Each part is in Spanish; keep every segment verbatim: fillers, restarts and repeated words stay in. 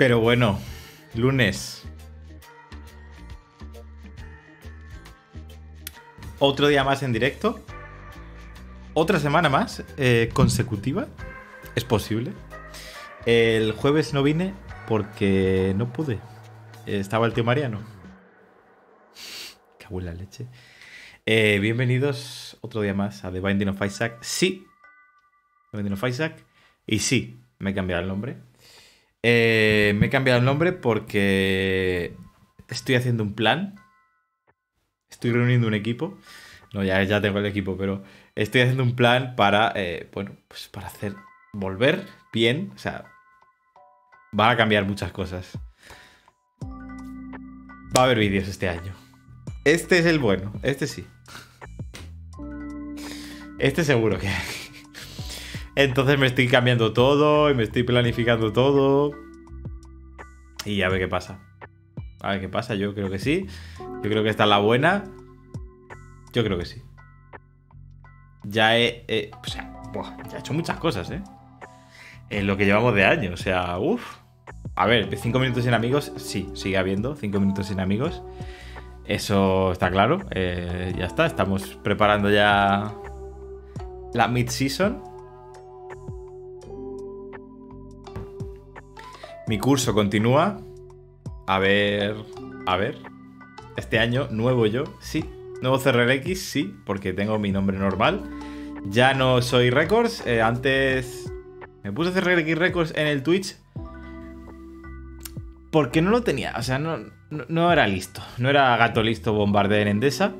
Pero bueno, lunes. Otro día más en directo. Otra semana más eh, consecutiva. Es posible. El jueves no vine porque no pude. Estaba el tío Mariano. Cago en la leche. Eh, bienvenidos otro día más a The Binding of Isaac. Sí. The Binding of Isaac. Y sí, me he cambiado el nombre. Eh, me he cambiado el nombre porque estoy haciendo un plan. Estoy reuniendo un equipo. No, ya, ya tengo el equipo, pero estoy haciendo un plan para, eh, bueno, pues para hacer volver bien. O sea, van a cambiar muchas cosas. Va a haber vídeos este año. Este es el bueno. Este sí. Este seguro que hay. Entonces me estoy cambiando todo y me estoy planificando todo. Y a ver qué pasa. A ver qué pasa. Yo creo que sí. Yo creo que esta es la buena. Yo creo que sí. Ya he... he o sea, buah, ya he hecho muchas cosas, ¿eh? En lo que llevamos de año. O sea, uff. A ver, cinco minutos sin amigos, sí, sigue habiendo cinco minutos sin amigos. Eso está claro. Eh, ya está, estamos preparando ya la mid-season. Mi curso continúa. A ver, a ver. Este año, nuevo yo, sí. Nuevo C R L X, sí, porque tengo mi nombre normal. Ya no soy Records. Eh, antes me puse C R L X Records en el Twitch. Porque no lo tenía, o sea, no, no, no era listo. No era gato listo bombardear en Endesa.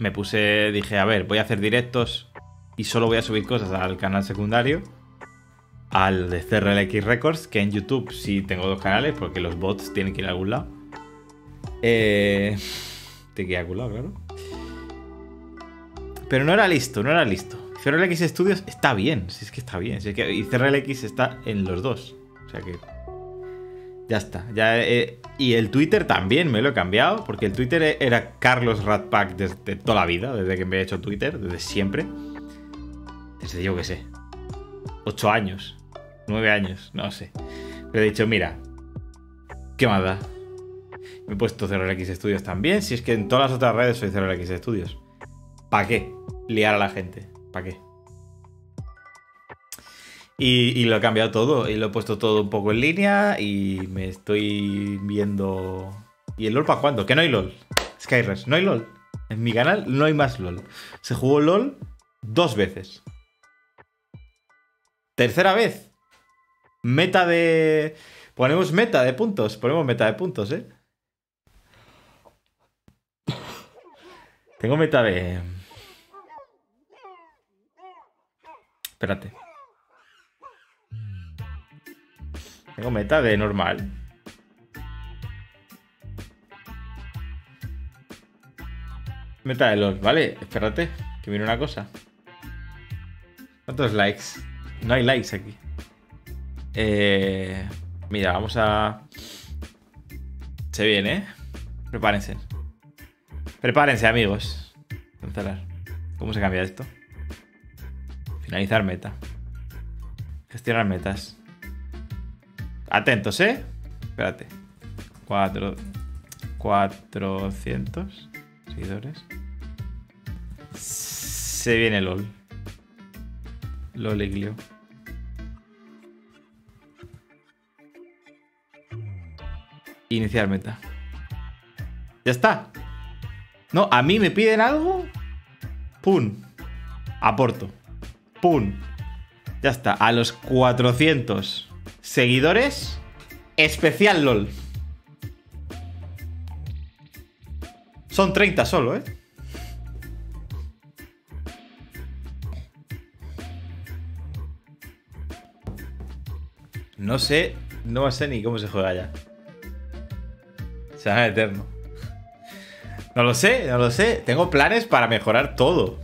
Me puse, dije, a ver, voy a hacer directos y solo voy a subir cosas al canal secundario. Al de C R L X Records, que en YouTube sí tengo dos canales, porque los bots tienen que ir a algún lado. Eh, tienen que ir a algún lado, claro. Pero no era listo, no era listo. C R L X Studios está bien, si es que está bien. Si es que, y C R L X está en los dos, o sea que... Ya está, ya he, y el Twitter también me lo he cambiado, porque el Twitter era Carlos Ratpack desde toda la vida, desde que me he hecho Twitter, desde siempre. Desde yo que sé, ocho años, nueve años, no sé. Pero he dicho, mira, ¿qué más da? Me he puesto C R L X Studios también, si es que en todas las otras redes soy C R L X Studios. ¿Para qué liar a la gente? ¿Para qué? Y, y lo he cambiado todo, y lo he puesto todo un poco en línea, y me estoy viendo... ¿Y el LOL para cuándo? Que no hay LOL. Skyres, no hay LOL. En mi canal no hay más LOL. Se jugó LOL dos veces. Tercera vez. Meta de... Ponemos meta de puntos, ponemos meta de puntos, ¿eh? Tengo meta de... Espérate. Tengo meta de normal. Meta de LOL, ¿vale? Espérate, que viene una cosa. ¿Cuántos likes? No hay likes aquí. Eh, mira, vamos a... Se viene, ¿eh? Prepárense. Prepárense, amigos. Cancelar. ¿Cómo se cambia esto? Finalizar meta. Gestionar metas. Atentos, ¿eh? Espérate. Cuatro... cuatrocientos seguidores. Se viene LOL. LOL y Clio. Iniciar meta. ¡Ya está! No, a mí me piden algo. ¡Pum! Aporto. ¡Pum! Ya está. A los cuatrocientos... seguidores, especial LOL. Son treinta solo, ¿eh? No sé, no sé ni cómo se juega ya. Será eterno. No lo sé, no lo sé. Tengo planes para mejorar todo.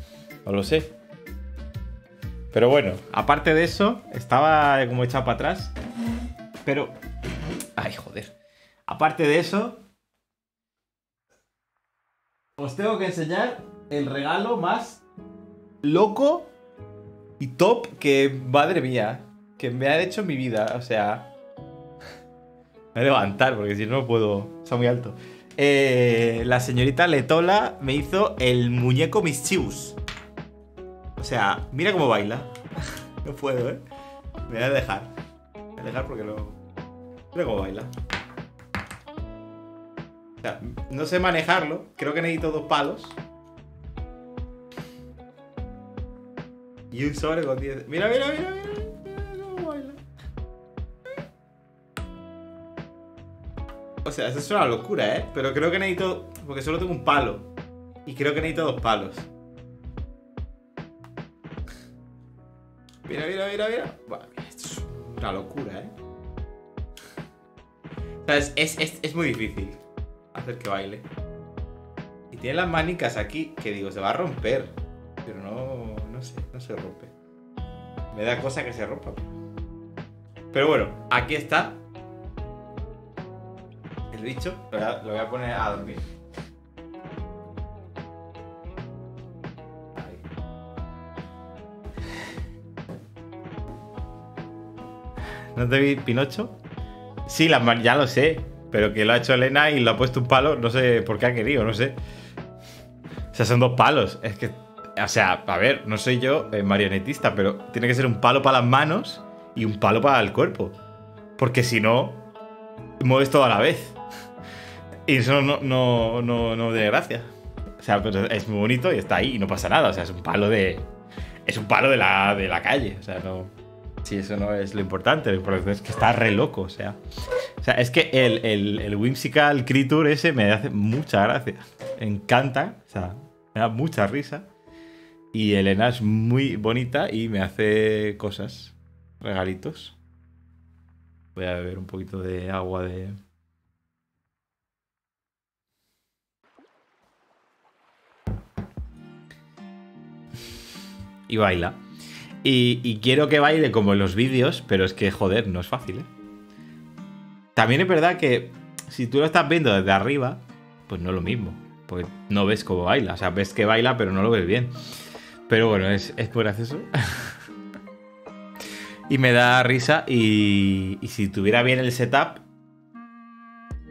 No lo sé. Pero bueno, aparte de eso, estaba como echado para atrás. Pero... Ay, joder. Aparte de eso, os tengo que enseñar el regalo más loco y top que, madre mía, que me ha hecho mi vida. O sea, Me voy a levantar porque si no puedo... Está muy alto. Eh, la señorita Letola me hizo el muñeco Mischievous. O sea, mira cómo baila. No puedo, ¿eh? Me voy a dejar. Me voy a dejar porque lo... Mira cómo baila. O sea, no sé manejarlo. Creo que necesito dos palos. Y un sobre con diez... Mira, mira, mira, mira. O sea, eso es una locura, ¿eh? Pero creo que necesito... Porque solo tengo un palo. Y creo que necesito dos palos. Mira, mira, mira, mira. Bueno, esto es una locura, ¿eh? O sea, es, es, es, es muy difícil hacer que baile. Y tiene las manicas aquí que digo, se va a romper. Pero no... No sé, no se rompe. Me da cosa que se rompa. Pero bueno, aquí está. Dicho, lo voy a poner a dormir. Ahí. ¿No te vi Pinocho? Sí, las man ya lo sé, pero que lo ha hecho Elena y le ha puesto un palo, no sé por qué ha querido, no sé. O sea, son dos palos, es que, o sea, a ver, no soy yo eh, marionetista, pero tiene que ser un palo para las manos y un palo para el cuerpo, porque si no, mueves todo a la vez. Y eso no, no, no, no tiene gracia. O sea, pero es muy bonito y está ahí y no pasa nada. O sea, es un palo de... Es un palo de la, de la calle. O sea, no... Sí, eso no es lo importante. Lo importante es que está re loco, o sea... O sea, es que el, el, el whimsical creature ese me hace mucha gracia. Me encanta. O sea, me da mucha risa. Y Elena es muy bonita y me hace cosas. Regalitos. Voy a beber un poquito de agua de... Y baila. Y, y quiero que baile como en los vídeos, pero es que, joder, no es fácil, ¿eh? También es verdad que si tú lo estás viendo desde arriba, pues no es lo mismo. Porque no ves cómo baila. O sea, ves que baila, pero no lo ves bien. Pero bueno, es, es por acceso. Y me da risa. Y, y si tuviera bien el setup,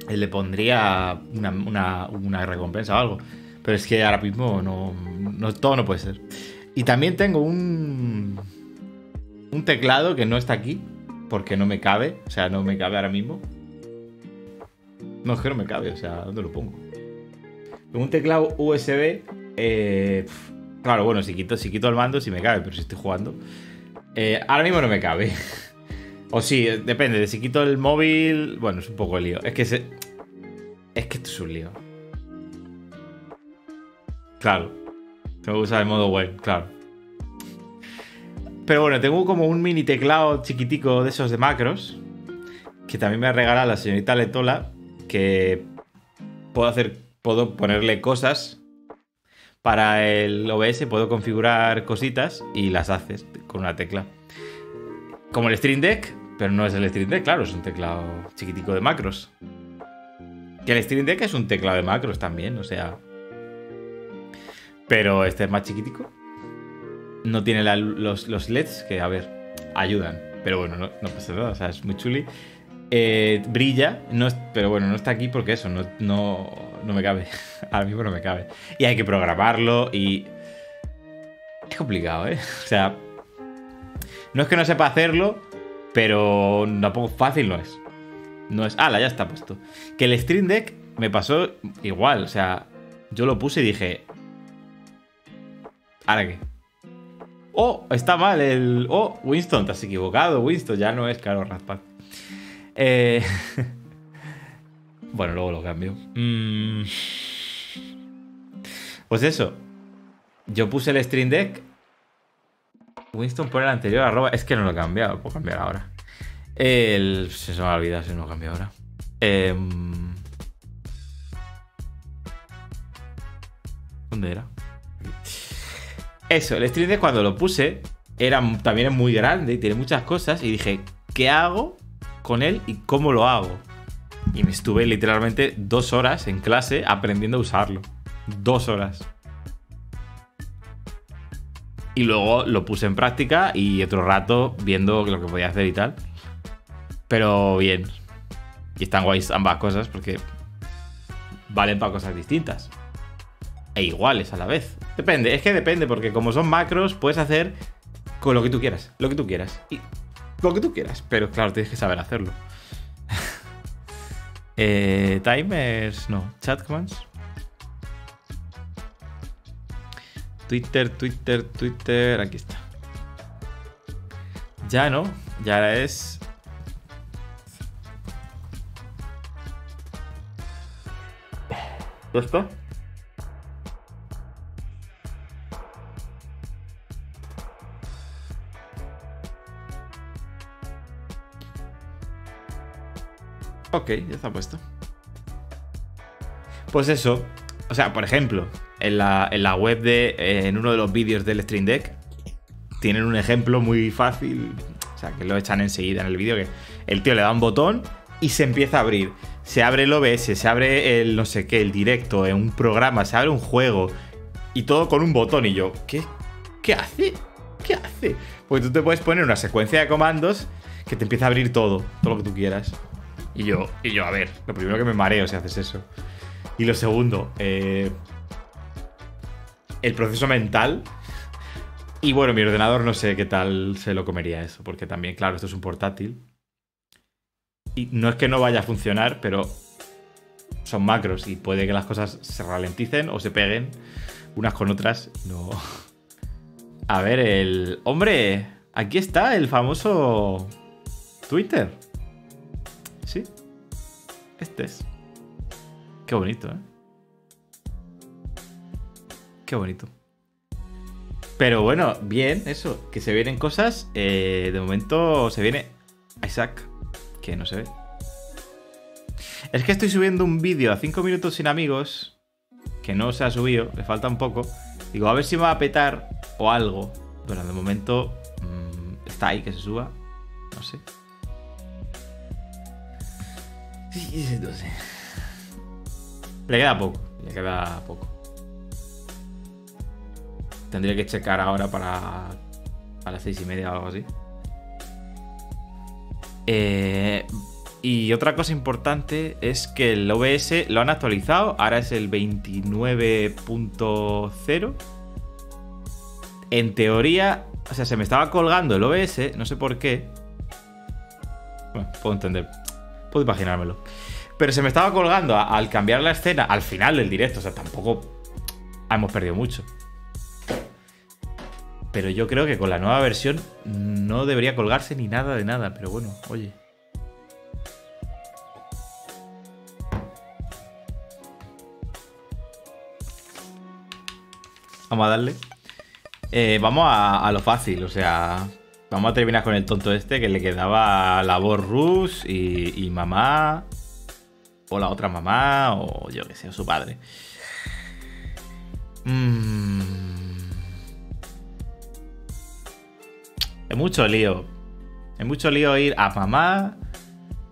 le pondría una, una, una recompensa o algo. Pero es que ahora mismo no, no, todo no puede ser. Y también tengo un, un teclado que no está aquí, porque no me cabe. O sea, no me cabe ahora mismo. No, es que no me cabe. O sea, ¿dónde lo pongo? Un teclado U S B. Eh, claro, bueno, si quito, si quito el mando, sí me cabe, pero si estoy jugando... Eh, ahora mismo no me cabe. O sí, depende de si quito el móvil. Bueno, es un poco el lío. Es que se... Es que esto es un lío. Claro. Tengo que usar el modo web, claro. Pero bueno, tengo como un mini teclado chiquitico de esos de macros, que también me ha regalado la señorita Letola, que puedo hacer... Puedo ponerle cosas. Para el O B S puedo configurar cositas y las haces con una tecla. Como el Stream Deck, pero no es el Stream Deck, claro, es un teclado chiquitico de macros. Que el Stream Deck es un teclado de macros también, o sea... Pero este es más chiquitico. No tiene la, los, los L E Ds que, a ver, ayudan. Pero bueno, no, no pasa nada, o sea, es muy chuli. Eh, brilla, no es, pero bueno, no está aquí porque eso, no... no... No me cabe, ahora mismo no me cabe. Y hay que programarlo y... Es complicado, ¿eh? O sea... No es que no sepa hacerlo, pero tampoco fácil no es. No es... ¡Hala! Ya está puesto. Que el Stream Deck me pasó igual, o sea... Yo lo puse y dije... ¿Ahora qué? ¡Oh! Está mal el... ¡Oh! Winston, te has equivocado, Winston. Ya no es Carlos Ratpack. Eh... Bueno, luego lo cambio. Mm. Pues eso. Yo puse el Stream Deck. Winston pone el anterior, arroba. Es que no lo he cambiado, lo puedo cambiar ahora. El... Se me ha olvidado si no lo cambio ahora. Eh... ¿Dónde era? Eso, el Stream Deck cuando lo puse era, también es muy grande y tiene muchas cosas. Y dije, ¿qué hago con él y cómo lo hago? Y me estuve literalmente dos horas en clase aprendiendo a usarlo. Dos horas. Y luego lo puse en práctica y otro rato viendo lo que podía hacer y tal. Pero bien. Y están guays ambas cosas porque valen para cosas distintas e iguales a la vez. Depende, es que depende, porque como son macros puedes hacer con lo que tú quieras, lo que tú quieras y lo que tú quieras, pero claro, tienes que saber hacerlo. eh, timers, no, chat commands. Twitter, Twitter, Twitter, aquí está. Ya no, ya es... ¿Ya está? Ok, ya está puesto. Pues eso. O sea, por ejemplo, en la, en la web de... Eh, en uno de los vídeos del Stream Deck tienen un ejemplo muy fácil. O sea, que lo echan enseguida en el vídeo, que el tío le da un botón y se empieza a abrir. Se abre el O B S, se abre el no sé qué, el directo, en un programa, se abre un juego. Y todo con un botón. Y yo, ¿qué? ¿Qué hace? ¿Qué hace? Pues tú te puedes poner una secuencia de comandos que te empieza a abrir todo, todo lo que tú quieras. Y yo, y yo, a ver, lo primero que me mareo si haces eso. Y lo segundo, eh, el proceso mental. Y bueno, mi ordenador no sé qué tal se lo comería eso, porque también, claro, esto es un portátil. Y no es que no vaya a funcionar, pero son macros y puede que las cosas se ralenticen o se peguen unas con otras. No. A ver, el... ¡Hombre! Aquí está el famoso Twitter. Sí, este es. Qué bonito, ¿eh? Qué bonito. Pero bueno, bien, eso, que se vienen cosas. Eh, de momento se viene Isaac, que no se ve. Es que estoy subiendo un vídeo a cinco minutos sin amigos, que no se ha subido, le falta un poco. Digo, a ver si me va a petar o algo. Bueno, de momento mmm, está ahí, que se suba. No sé. Entonces, le queda poco, le queda poco. Tendría que checar ahora para a las seis y media o algo así. Eh, y otra cosa importante es que el O B S lo han actualizado. Ahora es el veintinueve punto cero. En teoría, o sea, se me estaba colgando el O B S, no sé por qué. Bueno, puedo entender, puedo imaginármelo. Pero se me estaba colgando a, al cambiar la escena al final del directo. O sea, tampoco hemos perdido mucho. Pero yo creo que con la nueva versión no debería colgarse ni nada de nada. Pero bueno, oye. Vamos a darle. Eh, vamos a, a lo fácil, o sea... Vamos a terminar con el tonto este que le quedaba la voz Rus y, y mamá, o la otra mamá, o yo que sé, o su padre. Mm. Es mucho lío. Es mucho lío ir a mamá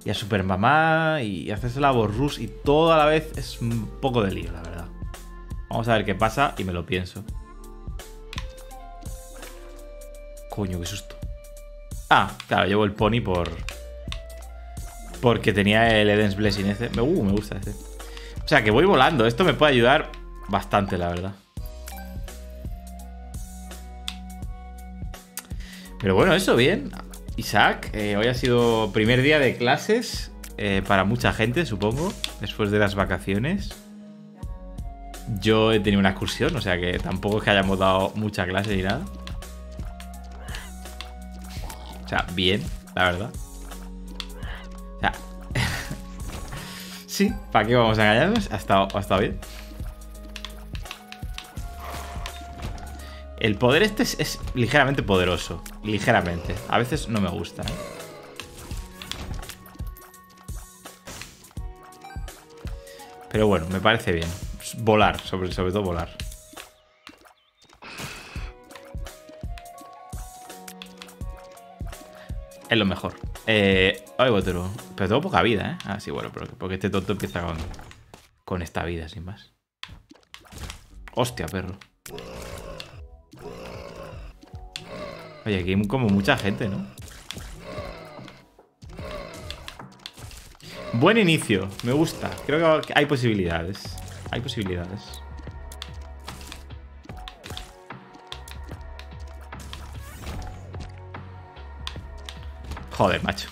y a supermamá y hacerse la voz Rus y todo a la vez. Es un poco de lío, la verdad. Vamos a ver qué pasa y me lo pienso. Coño, qué susto. Ah, claro, llevo el pony por... porque tenía el Eden's Blessing ese. Uh, me gusta este. O sea, que voy volando. Esto me puede ayudar bastante, la verdad. Pero bueno, eso, bien. Isaac, eh, hoy ha sido primer día de clases eh, para mucha gente, supongo. Después de las vacaciones. Yo he tenido una excursión, o sea que tampoco es que hayamos dado mucha clase ni nada. O sea, bien, la verdad. O sea, sí, ¿para qué vamos a engañarnos? Ha estado, ha estado bien. El poder este es, es ligeramente poderoso. Ligeramente. A veces no me gusta, ¿eh? Pero bueno, me parece bien. Volar, sobre, sobre todo volar. Es lo mejor. Eh, ay, Botero. Pero tengo poca vida, ¿eh? Ah, sí, bueno, porque, porque este tonto empieza con, con esta vida, sin más. Hostia, perro. Oye, aquí hay como mucha gente, ¿no? Buen inicio, me gusta. Creo que hay posibilidades. Hay posibilidades. Joder, macho.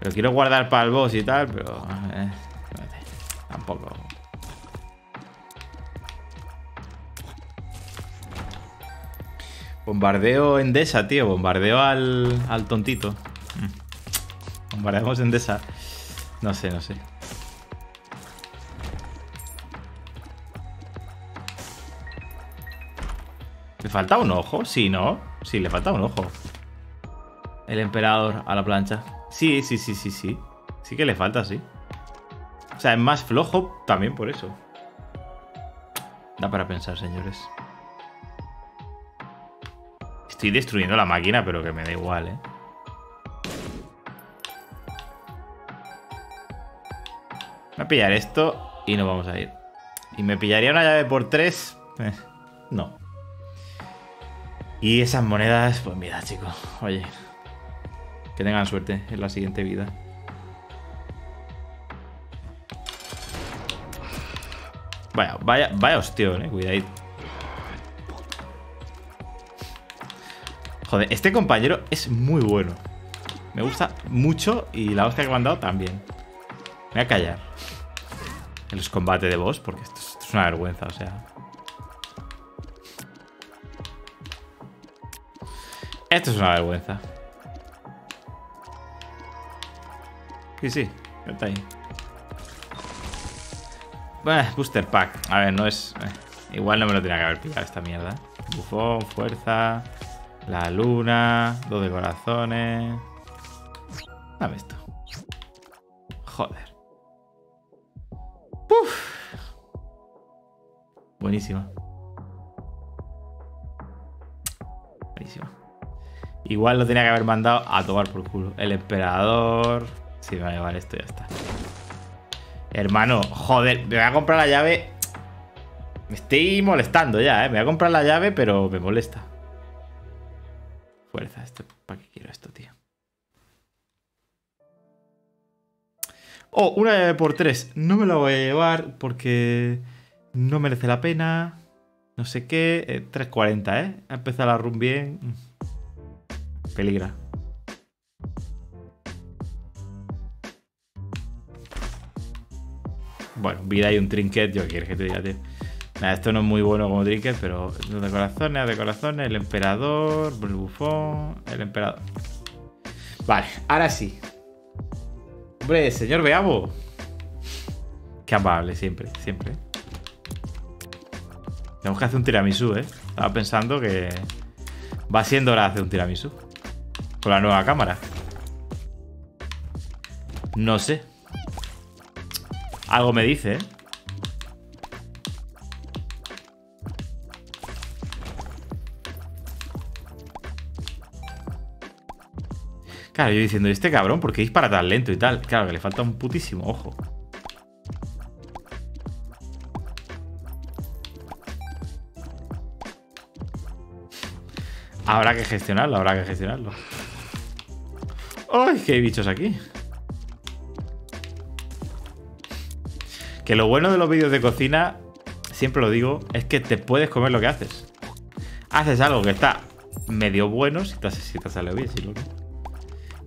Pero quiero guardar para el boss y tal, pero... Eh, tampoco... Bombardeo Endesa, tío. Bombardeo al, al tontito. Bombardeamos Endesa. No sé, no sé. ¿Le falta un ojo? Sí, ¿no? Sí, le falta un ojo. El emperador a la plancha. Sí, sí, sí, sí, sí. Sí que le falta, sí. O sea, es más flojo también por eso. Da para pensar, señores. Estoy destruyendo la máquina, pero que me da igual, ¿eh? Voy a pillar esto y nos vamos a ir. ¿Y me pillaría una llave por tres? Eh, no. Y esas monedas, pues mira, chicos. Oye, que tengan suerte en la siguiente vida. Vaya, vaya, vaya hostión, eh. Cuidadito. Joder, este compañero es muy bueno. Me gusta mucho y la hostia que me han dado también. Me voy a callar. En los combates de boss, porque esto, esto es una vergüenza, o sea. Esto es una vergüenza. Sí, sí, está ahí. Bueno, booster pack. A ver, no es... Eh, igual no me lo tenía que haber pillado esta mierda. Bufón, fuerza... La luna, dos de corazones. Dame esto. Joder. Puf. Buenísima. Buenísima. Igual lo tenía que haber mandado a tomar por culo. El emperador. Sí, vale, vale, esto ya está. Hermano, joder, me voy a comprar la llave. Me estoy molestando ya, eh. Me voy a comprar la llave, pero me molesta. Fuerza, esto, ¿para qué quiero esto, tío? Oh, una llave por tres. No me la voy a llevar porque no merece la pena. No sé qué. Eh, tres cuarenta, ¿eh? Ha empezado la run bien. Peligra. Bueno, vida y un trinket. Yo quiero que te diga, tío. Nada, esto no es muy bueno como trinket, pero de corazones, de corazones, el emperador, el bufón, el emperador. Vale, ahora sí. Hombre, señor Beabo. Qué amable, siempre, siempre. Tenemos que hacer un tiramisú, ¿eh? Estaba pensando que va siendo hora de hacer un tiramisú. Con la nueva cámara. No sé. Algo me dice, ¿eh? Claro, yo diciendo, ¿y este cabrón por qué dispara tan lento y tal? Claro, que le falta un putísimo ojo. Habrá que gestionarlo, habrá que gestionarlo. ¡Ay, qué bichos aquí! Que lo bueno de los vídeos de cocina, siempre lo digo, es que te puedes comer lo que haces. Haces algo que está medio bueno, si te, si te sale bien, si lo que...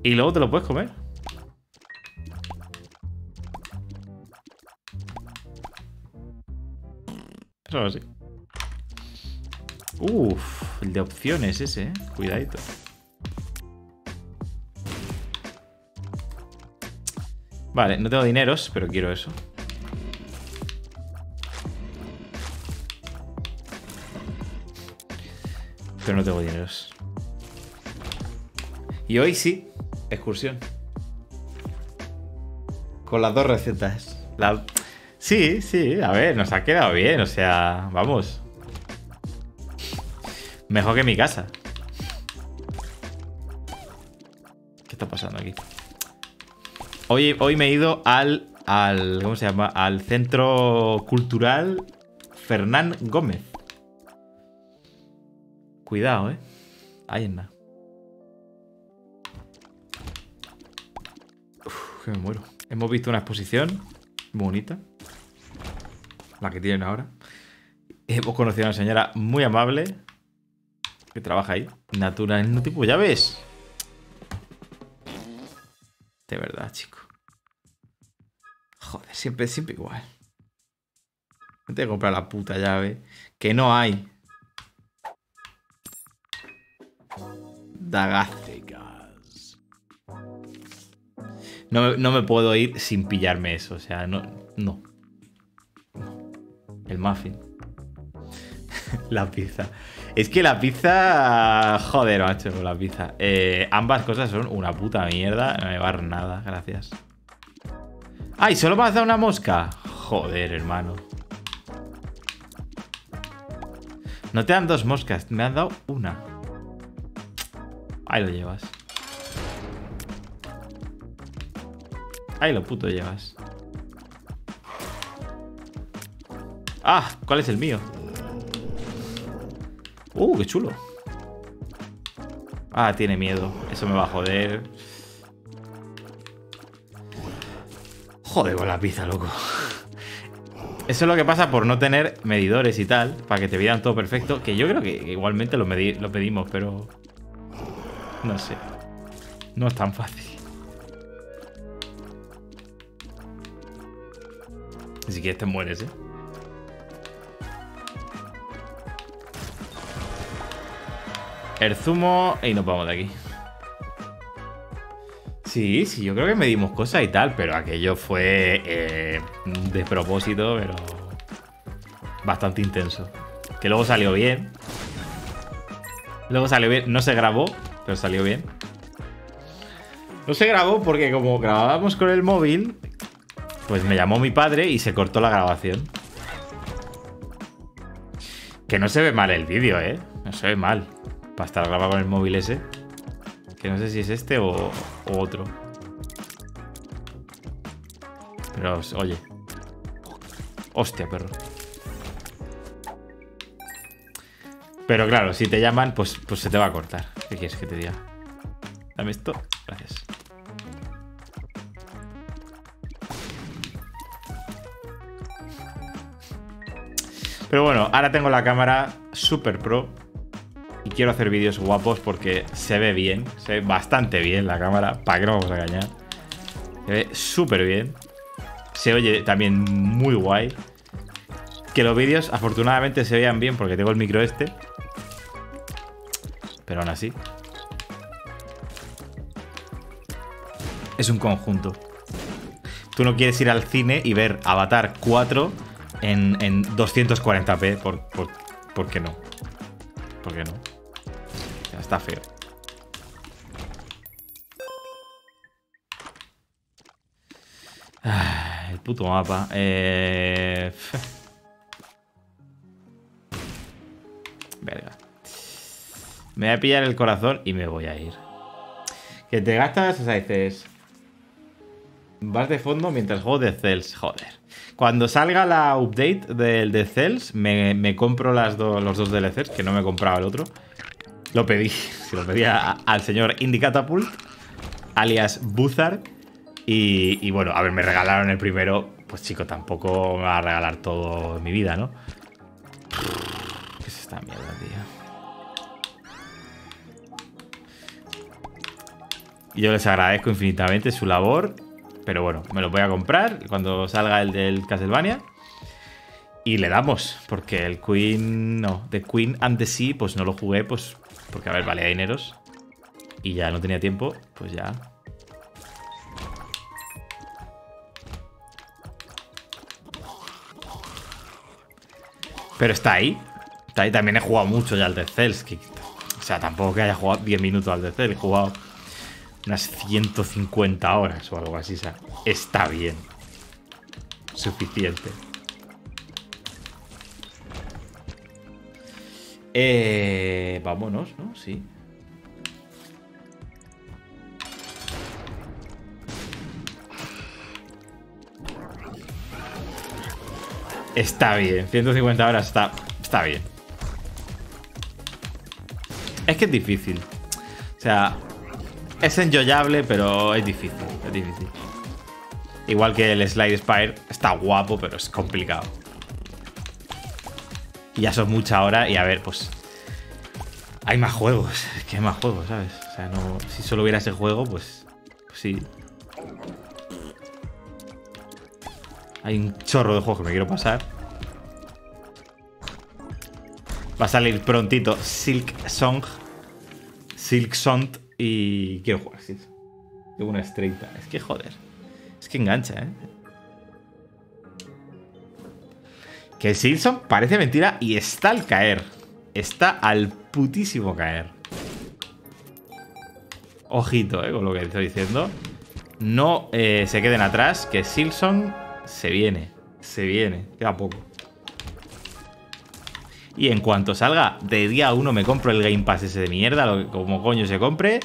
Y luego te lo puedes comer. Eso sí. Uff, el de opciones ese, ¿eh? Cuidadito. Vale, no tengo dineros, pero quiero eso. Pero no tengo dineros. Y hoy sí. Excursión. Con las dos recetas. La... Sí, sí, a ver, nos ha quedado bien, o sea, vamos. Mejor que mi casa. ¿Qué está pasando aquí? Hoy, hoy me he ido al, al... ¿Cómo se llama? Al Centro Cultural Fernán Gómez. Cuidado, ¿eh? Ahí es nada. que me muero. Hemos visto una exposición muy bonita, la que tienen ahora. Hemos conocido a una señora muy amable que trabaja ahí. Natural, no tipo, ya ves. De verdad, chico. Joder, siempre, siempre igual. Me tengo que comprar la puta llave, que no hay. Dagácegas. No, no me puedo ir sin pillarme eso. O sea, no. No. no. El muffin. La pizza. Es que la pizza... Joder, macho, la pizza. Eh, ambas cosas son una puta mierda. No me va a dar nada, gracias. ¡Ay, solo me has dado una mosca! Joder, hermano. No te dan dos moscas, me han dado una. Ahí lo llevas. Ahí lo puto llevas. ¡Ah! ¿Cuál es el mío? ¡Uh, qué chulo! Ah, tiene miedo. Eso me va a joder. Joder con la pizza, loco. Eso es lo que pasa por no tener medidores y tal, para que te vean todo perfecto. Que yo creo que igualmente lo, medi lo pedimos, pero... No sé. No es tan fácil. Ni siquiera te mueres, ¿eh? El zumo... Y nos vamos de aquí. Sí, sí, yo creo que medimos cosas y tal, pero aquello fue eh, de propósito, pero bastante intenso. Que luego salió bien. Luego salió bien. No se grabó, pero salió bien. No se grabó porque como grabábamos con el móvil, pues me llamó mi padre y se cortó la grabación. Que no se ve mal el vídeo, ¿eh? No se ve mal. Para estar grabado con el móvil ese. Que no sé si es este o, o otro. Pero, oye. Hostia, perro. Pero claro, si te llaman, pues, pues se te va a cortar. ¿Qué quieres que te diga? Dame esto. Gracias. Pero bueno, ahora tengo la cámara Super Pro. Y quiero hacer vídeos guapos porque se ve bien. Se ve bastante bien la cámara. ¿Para qué no vamos a engañar? Se ve súper bien. Se oye también muy guay. Que los vídeos afortunadamente se vean bien porque tengo el micro este. Pero aún así. Es un conjunto. Tú no quieres ir al cine y ver Avatar cuatro en, en doscientos cuarenta p. ¿Por, por, por qué no? ¿Por qué no? Ya está feo. Ah, el puto mapa. Eh... Verga. Me voy a pillar el corazón y me voy a ir. Que te gastas, o sea, dices... Vas de fondo mientras juego de Cells. Joder. Cuando salga la update del de Cells, me, me compro las do, los dos D L Cs, que no me compraba el otro. Lo pedí. Se lo pedí a, al señor Indy Catapult, alias Buzzard. Y, y bueno, a ver, me regalaron el primero. Pues chico, tampoco me va a regalar todo en mi vida, ¿no? ¿Qué es esta mierda, tío? Y yo les agradezco infinitamente su labor. Pero bueno, me lo voy a comprar cuando salga el del Castlevania. Y le damos, porque el Queen... No, The Queen and the Sea, pues no lo jugué, pues... Porque, a ver, valía dineros. Y ya no tenía tiempo, pues ya... Pero está ahí. Está ahí, también he jugado mucho ya al Dead Cells. Que, o sea, tampoco que haya jugado diez minutos al Dead Cells, he jugado... Unas ciento cincuenta horas o algo así. Está bien. Suficiente. Eh, vámonos, ¿no? Sí. Está bien. ciento cincuenta horas está, está bien. Es que es difícil. O sea... Es enjoyable, pero es difícil, es difícil. Igual que el Slide Spire está guapo, pero es complicado. Y ya son mucha hora y a ver, pues... Hay más juegos, es que hay más juegos, ¿sabes? O sea, no, si solo hubiera ese juego, pues, pues sí. Hay un chorro de juegos que me quiero pasar. Va a salir prontito Silk Song. Silk Song y... Quiero jugar así. Tengo una estricta. Es que joder. Es que engancha, ¿eh? Que Silk Song parece mentira y está al caer. Está al putísimo caer. Ojito, ¿eh? Con lo que estoy diciendo. No eh, se queden atrás, que Silk Song se viene. Se viene. Queda poco. Y en cuanto salga de día uno me compro el Game Pass ese de mierda, lo que, como coño se compre,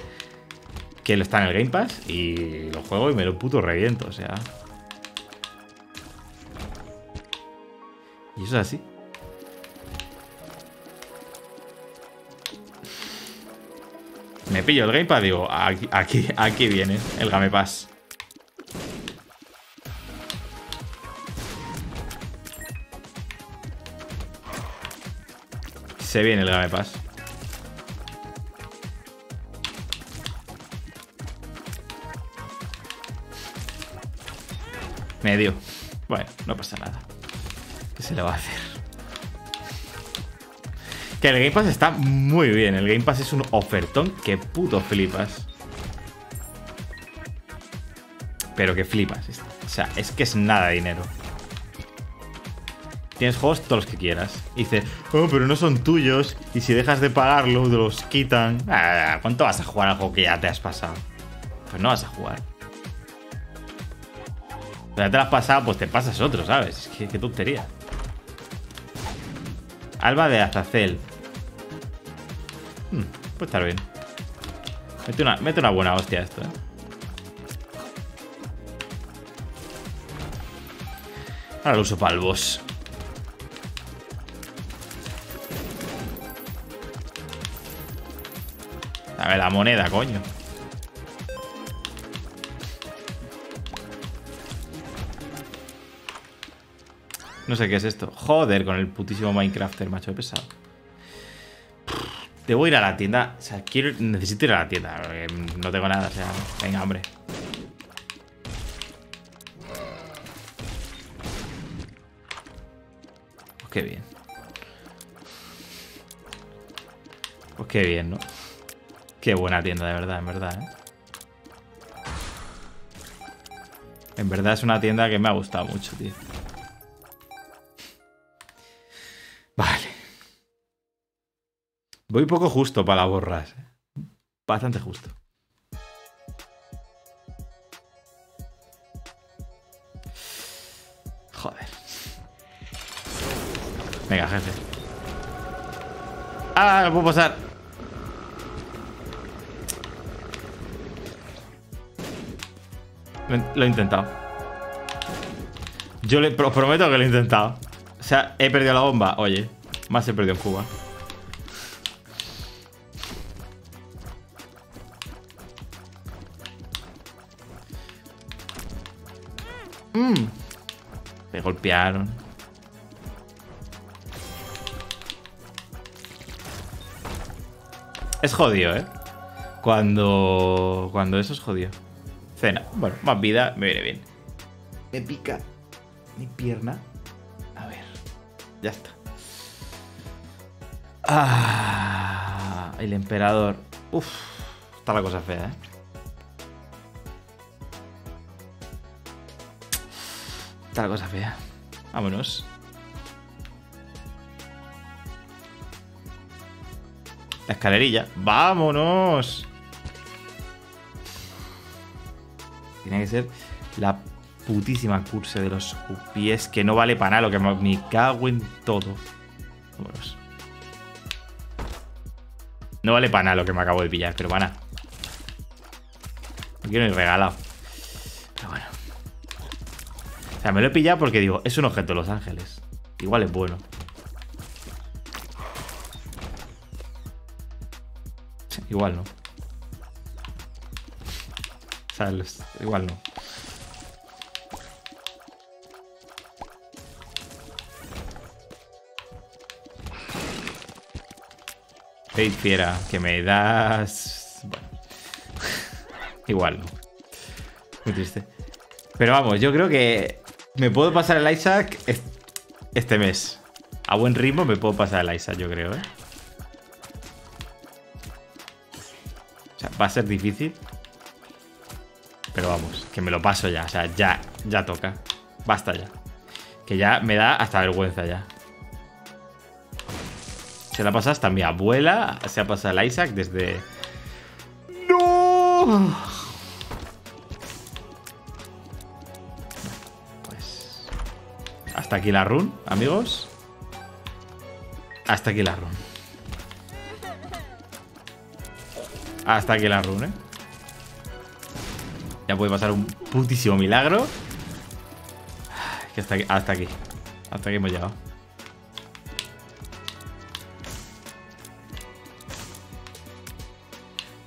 que lo está en el Game Pass, y lo juego y me lo puto reviento, o sea. Y eso es así. Me pillo el Game Pass, digo, aquí, aquí, aquí viene el Game Pass. Se viene el Game Pass. Medio. Bueno, no pasa nada. ¿Qué se le va a hacer? Que el Game Pass está muy bien. El Game Pass es un ofertón que puto flipas. Pero que flipas. O sea, es que es nada de dinero. Tienes juegos todos los que quieras. Y dices, oh, pero no son tuyos. Y si dejas de pagarlo, te los quitan. Ah, ¿cuánto vas a jugar al juego que ya te has pasado? Pues no vas a jugar. Pero ya te lo has pasado, pues te pasas otro, ¿sabes? Es que qué tontería. Alba de Azazel. Hmm, puede estar bien. Mete una, mete una buena hostia esto, ¿eh? Ahora lo uso para el boss. A ver, la moneda, coño. No sé qué es esto. Joder, con el putísimo Minecrafter, macho, he pesado. Te voy a ir a la tienda. O sea, quiero, necesito ir a la tienda. No tengo nada, o sea, venga, hombre. Pues qué bien. Pues qué bien, ¿no? Qué buena tienda, de verdad, en verdad, ¿eh? En verdad es una tienda que me ha gustado mucho, tío. Vale. Voy poco justo para las borras, ¿eh? Bastante justo. Joder. Venga, jefe. ¡Ah! ¡Lo puedo pasar! Lo he intentado. Yo le os prometo que lo he intentado. O sea, he perdido la bomba. Oye, más he perdido en Cuba. Mm. Me golpearon. Es jodido, ¿eh? Cuando... Cuando eso es jodido. Cena. Bueno, más vida, me viene bien. Me pica mi pierna. A ver. Ya está. Ah, el emperador. Uf, está la cosa fea, ¿eh? Está la cosa fea. Vámonos. La escalerilla. ¡Vámonos! Tiene que ser la putísima curse de los pies que no vale para nada, lo que me cago en todo. Vámonos. No vale para nada lo que me acabo de pillar, pero para nada. No quiero ni regalado. Pero bueno. O sea, me lo he pillado porque digo, es un objeto de Los Ángeles. Igual es bueno. Igual no. O sea, igual no. Hey, fiera, que me das... Bueno. Igual, no. Muy triste. Pero vamos, yo creo que me puedo pasar el Isaac este mes. A buen ritmo me puedo pasar el Isaac, yo creo, ¿eh? O sea, va a ser difícil. Pero vamos, que me lo paso ya. O sea, ya, ya toca. Basta ya. Que ya me da hasta vergüenza ya. Se la pasa hasta mi abuela. Se ha pasado el Isaac desde... ¡No! Pues... Hasta aquí la run, amigos. Hasta aquí la run. Hasta aquí la run, eh. Ya puede pasar un putísimo milagro. Que hasta aquí, hasta aquí. Hasta aquí hemos llegado.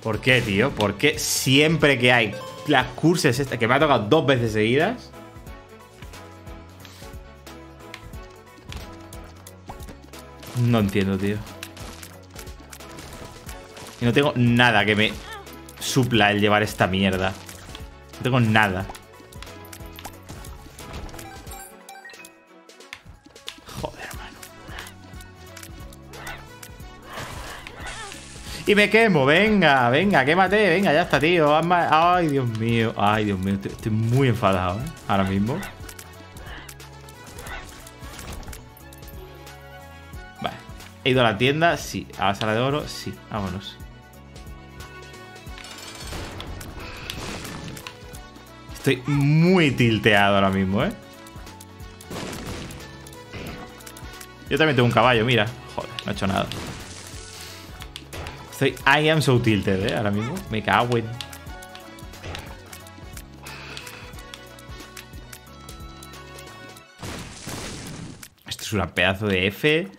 ¿Por qué, tío? ¿Por qué siempre que hay las curses estas que me ha tocado dos veces seguidas? No entiendo, tío. Y no tengo nada que me supla el llevar esta mierda. No tengo nada. Joder, hermano. Y me quemo, venga, venga, quémate, venga, ya está, tío. Ay, Dios mío, ay, Dios mío, estoy, estoy muy enfadado, ¿eh? Ahora mismo. Vale, he ido a la tienda, sí. A la sala de oro, sí, vámonos. Estoy muy tilteado ahora mismo, ¿eh? Yo también tengo un caballo, mira. Joder, no he hecho nada. Estoy... I am so tilted, ¿eh? Ahora mismo. Me cago en... Esto es una pedazo de F.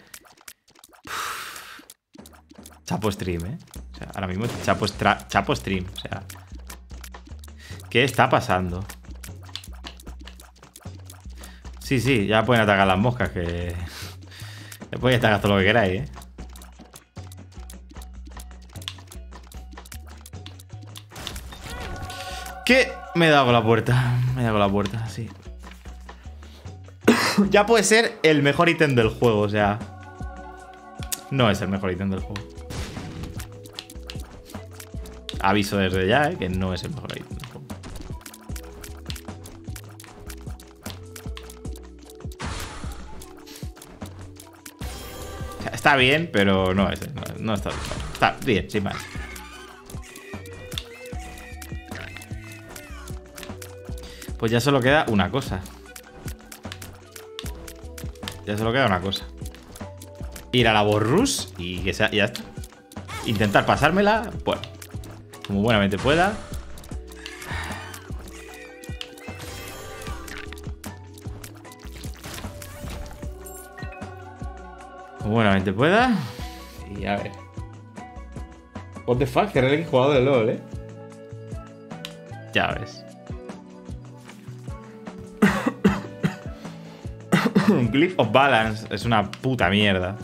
Uf. Chapo stream, ¿eh? O sea, ahora mismo chapo, stra... chapo stream, o sea... ¿Qué está pasando? Sí, sí, ya pueden atacar las moscas, que... Ya pueden atacar todo lo que queráis, ¿eh? ¿Qué? Me he dado con la puerta. Me he dado con la puerta, sí. Ya puede ser el mejor ítem del juego, o sea... No es el mejor ítem del juego. Aviso desde ya, ¿eh? Que no es el mejor ítem. Está bien, pero no, no, no está bien. Está bien, sin más. Pues ya solo queda una cosa. Ya solo queda una cosa. Ir a la Borrus y que sea, ya está. Intentar pasármela, bueno, como buenamente pueda. Buenamente pueda. Y a ver. What the fuck, C R L X jugador de LOL, eh. Ya ves. Cliff of Balance es una puta mierda.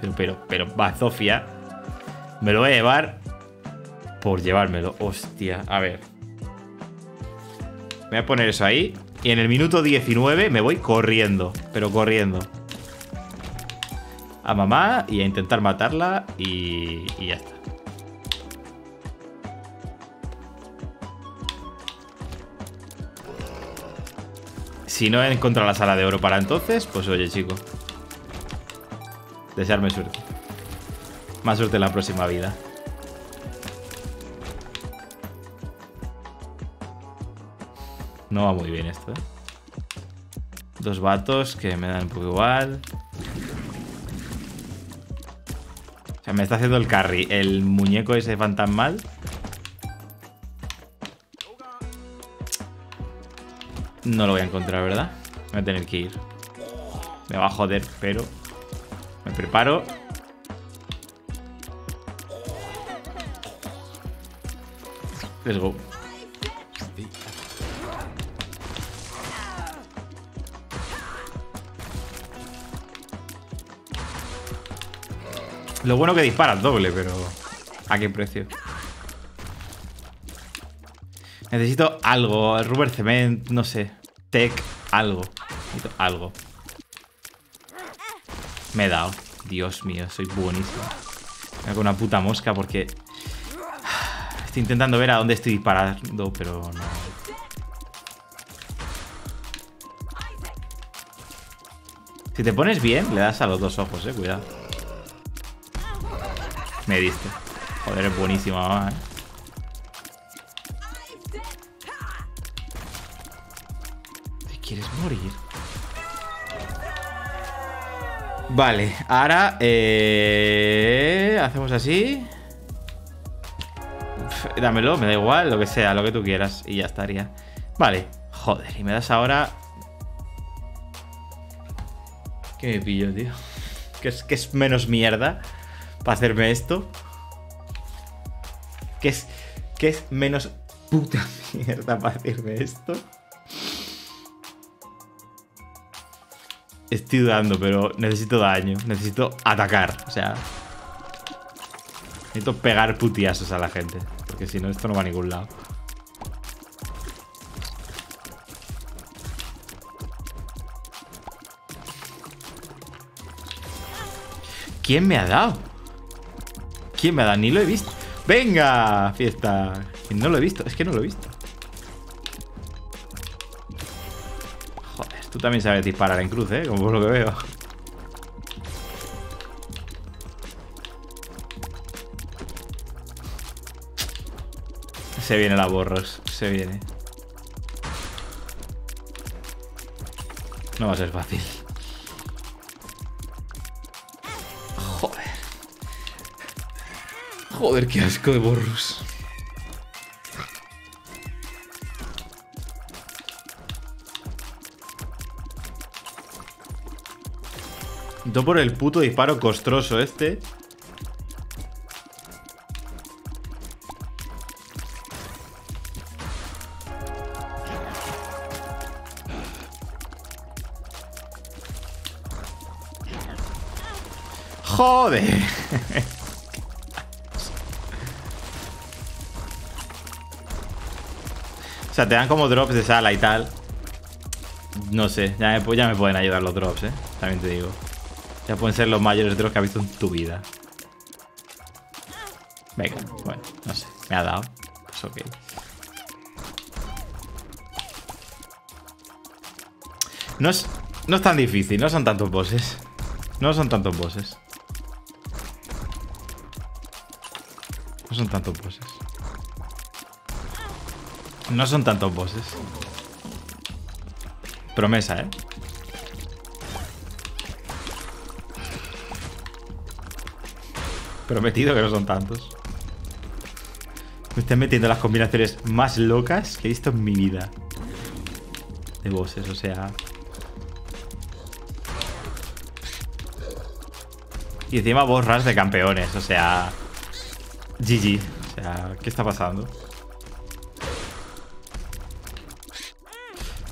Pero, pero, pero, bazofia. Me lo voy a llevar por llevármelo. Hostia, a ver. Me voy a poner eso ahí. Y en el minuto diecinueve me voy corriendo. Pero corriendo. A mamá y a intentar matarla y, y ya está. Si no he encontrado la sala de oro para entonces, pues oye, chico, desearme suerte. Más suerte en la próxima vida. No va muy bien esto, ¿eh? Dos vatos que me dan un poco igual. O sea, me está haciendo el carry, el muñeco ese fantasmal. No lo voy a encontrar, ¿verdad? Voy a tener que ir. Me va a joder, pero... Me preparo. Let's go. Lo bueno que dispara el doble, pero... ¿a qué precio? Necesito algo. Rubber cement, no sé. Tech, algo. Necesito algo. Me he dado. Dios mío, soy buenísimo. Me hago una puta mosca porque... estoy intentando ver a dónde estoy disparando, pero no... Si te pones bien, le das a los dos ojos, eh. Cuidado. Me diste. Joder, es buenísima, mamá, eh. ¿Te quieres morir? Vale, ahora... Eh... hacemos así. Uf, dámelo, me da igual, lo que sea, lo que tú quieras. Y ya estaría. Vale. Joder, y me das ahora... ¿Qué me pillo, tío? Que es, que es menos mierda para hacerme esto. Que es, que es menos puta mierda para hacerme esto. Estoy dudando, pero necesito daño. Necesito atacar. O sea, necesito pegar putiazos a la gente. Porque si no, esto no va a ningún lado. ¿Quién me ha dado? ¿Quién me ha dado? Ni lo he visto. ¡Venga! Fiesta. No lo he visto. Es que no lo he visto. Joder, tú también sabes disparar en cruz, ¿eh? Como por lo que veo. Se viene la borros. Se viene. No va a ser fácil. Joder, qué asco de borros. Todo por el puto disparo costroso este. Joder. O sea, te dan como drops de sala y tal. No sé, ya me, ya me pueden ayudar los drops, eh. También te digo. Ya pueden ser los mayores drops que has visto en tu vida. Venga, bueno, no sé. Me ha dado. Pues ok. No es, no es tan difícil, no son tantos bosses. No son tantos bosses. No son tantos bosses. No son tantos bosses. Promesa, ¿eh? Prometido que no son tantos. Me están metiendo las combinaciones más locas que he visto en mi vida. De bosses, o sea... Y encima boss rush de campeones, o sea... G G. O sea, ¿qué está pasando?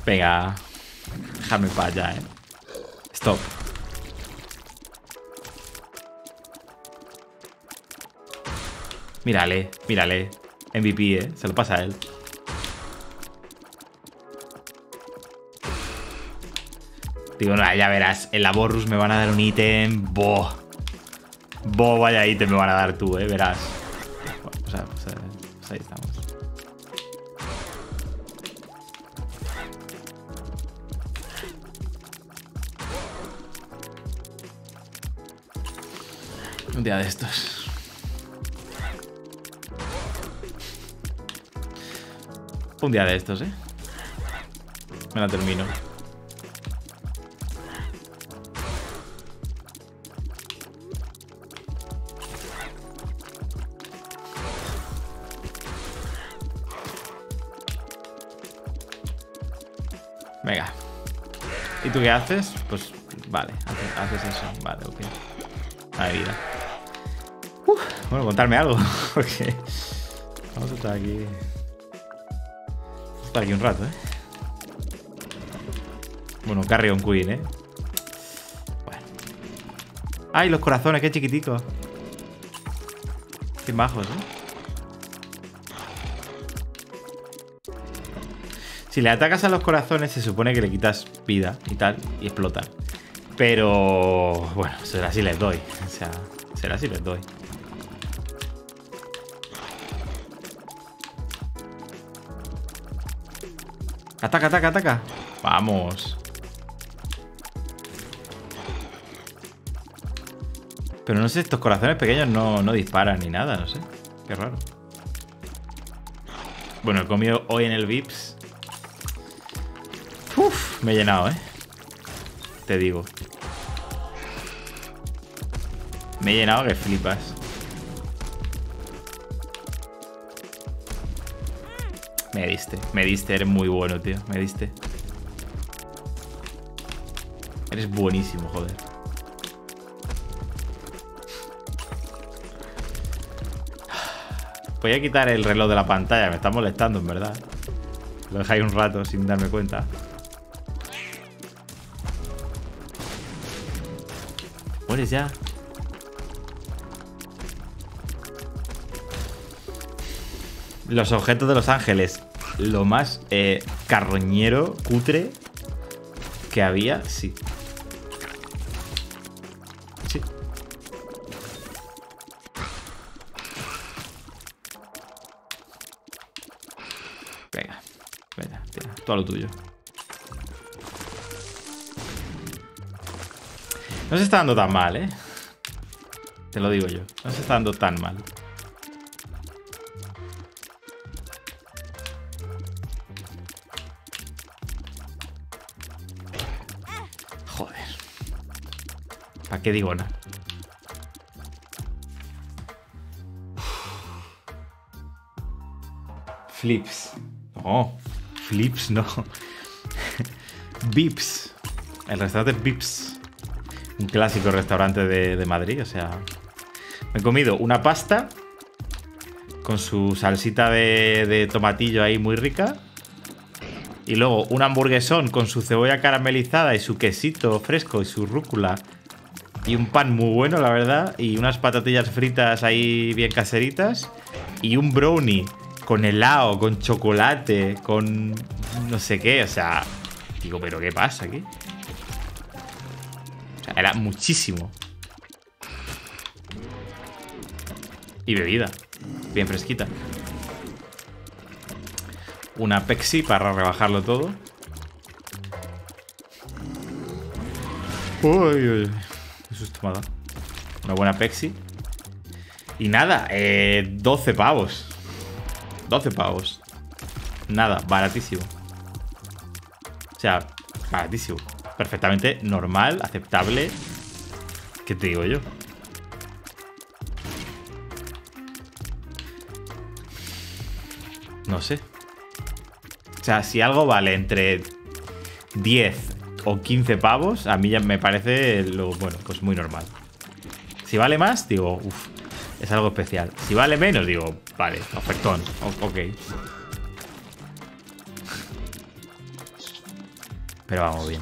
Venga, déjame para allá, eh. Stop. Mírale, mírale. M V P, eh. Se lo pasa a él. Digo, no, ya verás. En la Borrus me van a dar un ítem. Bo. Bo, vaya ítem me van a dar tú, eh. Verás. Bueno, o sea, o sea, pues ahí estamos. Un día de estos. Un día de estos, eh. Me la termino. Venga. ¿Y tú qué haces? Pues vale, haces eso. Vale, ok. Ahí vida. Bueno, contarme algo. Okay. Vamos a estar aquí. Vamos a estar aquí un rato, eh. Bueno, Carrion Queen, eh. Bueno. ¡Ay, los corazones! ¡Qué chiquiticos! qué majos, ¿eh? Si le atacas a los corazones, se supone que le quitas vida y tal, y explotan. Pero bueno, será si les doy. O sea, será si les doy. Ataca, ataca, ataca. Vamos. Pero no sé, estos corazones pequeños no, no disparan ni nada, no sé. Qué raro. Bueno, he comido hoy en el Vips. Uf, me he llenado, ¿eh? Te digo. Me he llenado que flipas. Me diste, me diste, eres muy bueno, tío. Me diste. Eres buenísimo, joder. Voy a quitar el reloj de la pantalla, me está molestando, en verdad. Lo dejáis un rato sin darme cuenta. Mueres ya. Los objetos de Los Ángeles. Lo más eh, carroñero, cutre que había, sí. Sí. Venga, venga, tira, todo lo tuyo. No se está dando tan mal, ¿eh? Te lo digo yo. No se está dando tan mal. ¿Qué digo, no? Flips. No. Flips, no. Vips. El restaurante Vips. Un clásico restaurante de, de Madrid, o sea... Me he comido una pasta con su salsita de, de tomatillo ahí muy rica. Y luego un hamburguesón con su cebolla caramelizada y su quesito fresco y su rúcula. Y un pan muy bueno, la verdad. Y unas patatillas fritas ahí bien caseritas. Y un brownie con helado, con chocolate, con no sé qué. O sea, digo, ¿pero qué pasa aquí? O sea, era muchísimo. Y bebida, bien fresquita. Una Pepsi para rebajarlo todo. Uy, uy. Una buena Pepsi. Y nada, eh, doce pavos. doce pavos. Nada, baratísimo. O sea, baratísimo. Perfectamente normal, aceptable. ¿Qué te digo yo? No sé. O sea, si algo vale entre diez o quince pavos, a mí ya me parece lo, bueno, pues muy normal. Si vale más, digo, uff, es algo especial. Si vale menos, digo, vale, ofertón, ok. Pero vamos bien.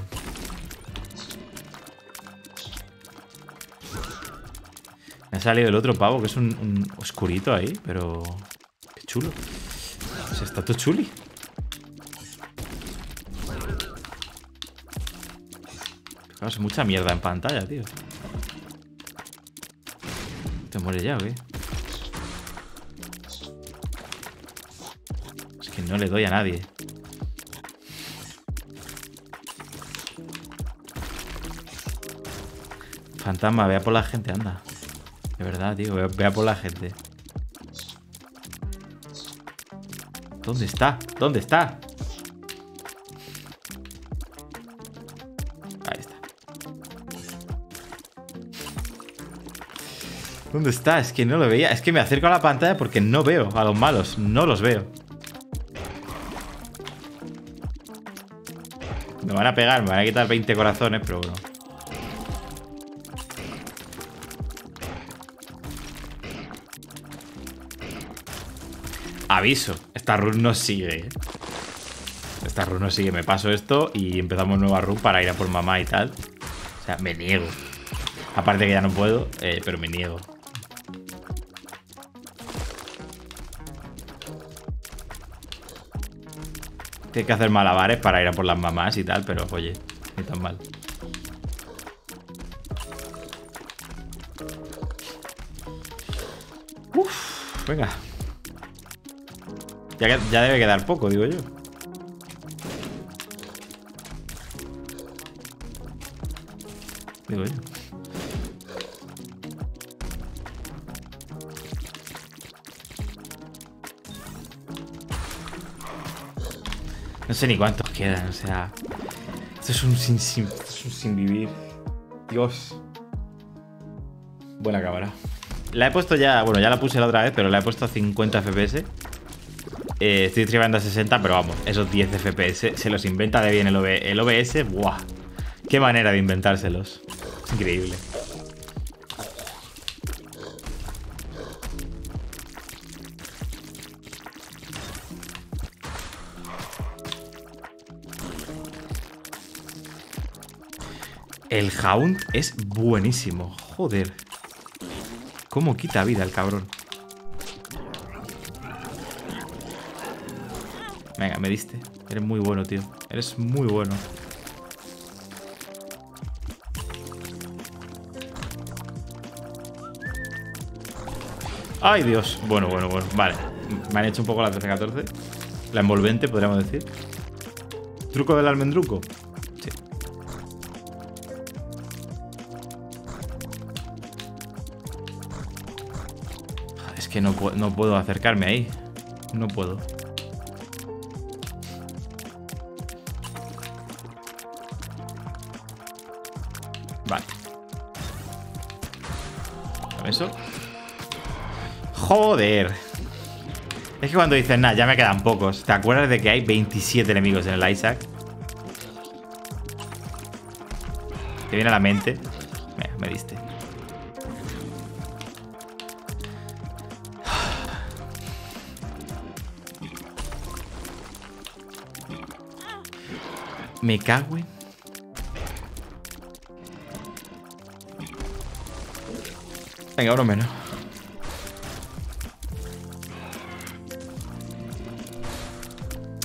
Me ha salido el otro pavo, que es un, un oscurito ahí, pero... Qué chulo. O sea, está todo chuli. Claro, es mucha mierda en pantalla, tío. ¿Te mueres ya o qué? Es que no le doy a nadie. Fantasma, vea por la gente, anda. De verdad, tío, vea, vea por la gente. ¿Dónde está? ¿Dónde está? ¿Dónde está? Es que no lo veía. Es que me acerco a la pantalla porque no veo a los malos. No los veo. Me van a pegar, me van a quitar veinte corazones, pero bueno. Aviso. Esta run no sigue. Esta run no sigue. Me paso esto y empezamos nueva run para ir a por mamá y tal. O sea, me niego. Aparte que ya no puedo, eh, pero me niego. Tienes que hacer malabares para ir a por las mamás y tal, pero oye, ni tan mal. Uff, venga. Ya, ya debe quedar poco, digo yo. Digo yo. No sé ni cuántos quedan, o sea... Esto es un sin, sin, esto es un sin vivir. Dios. Buena cámara. La he puesto ya... Bueno, ya la puse la otra vez, pero la he puesto a cincuenta F P S. Eh, estoy tribando a sesenta, pero vamos, esos diez F P S se los inventa de bien el, O B S. ¡Buah! Qué manera de inventárselos. Es increíble. El Hound es buenísimo. Joder. Cómo quita vida el cabrón. Venga, me diste. Eres muy bueno, tío. Eres muy bueno. ¡Ay, Dios! Bueno, bueno, bueno. Vale. Me han hecho un poco la trece catorce. La envolvente, podríamos decir. ¿Truco del almendruco? Que no, no puedo acercarme ahí. No puedo. Vale. Eso. Joder. Es que cuando dices, nah, ya me quedan pocos. ¿Te acuerdas de que hay veintisiete enemigos en el Isaac? Te viene a la mente. Mira, me diste. Me cago en... Venga, uno menos.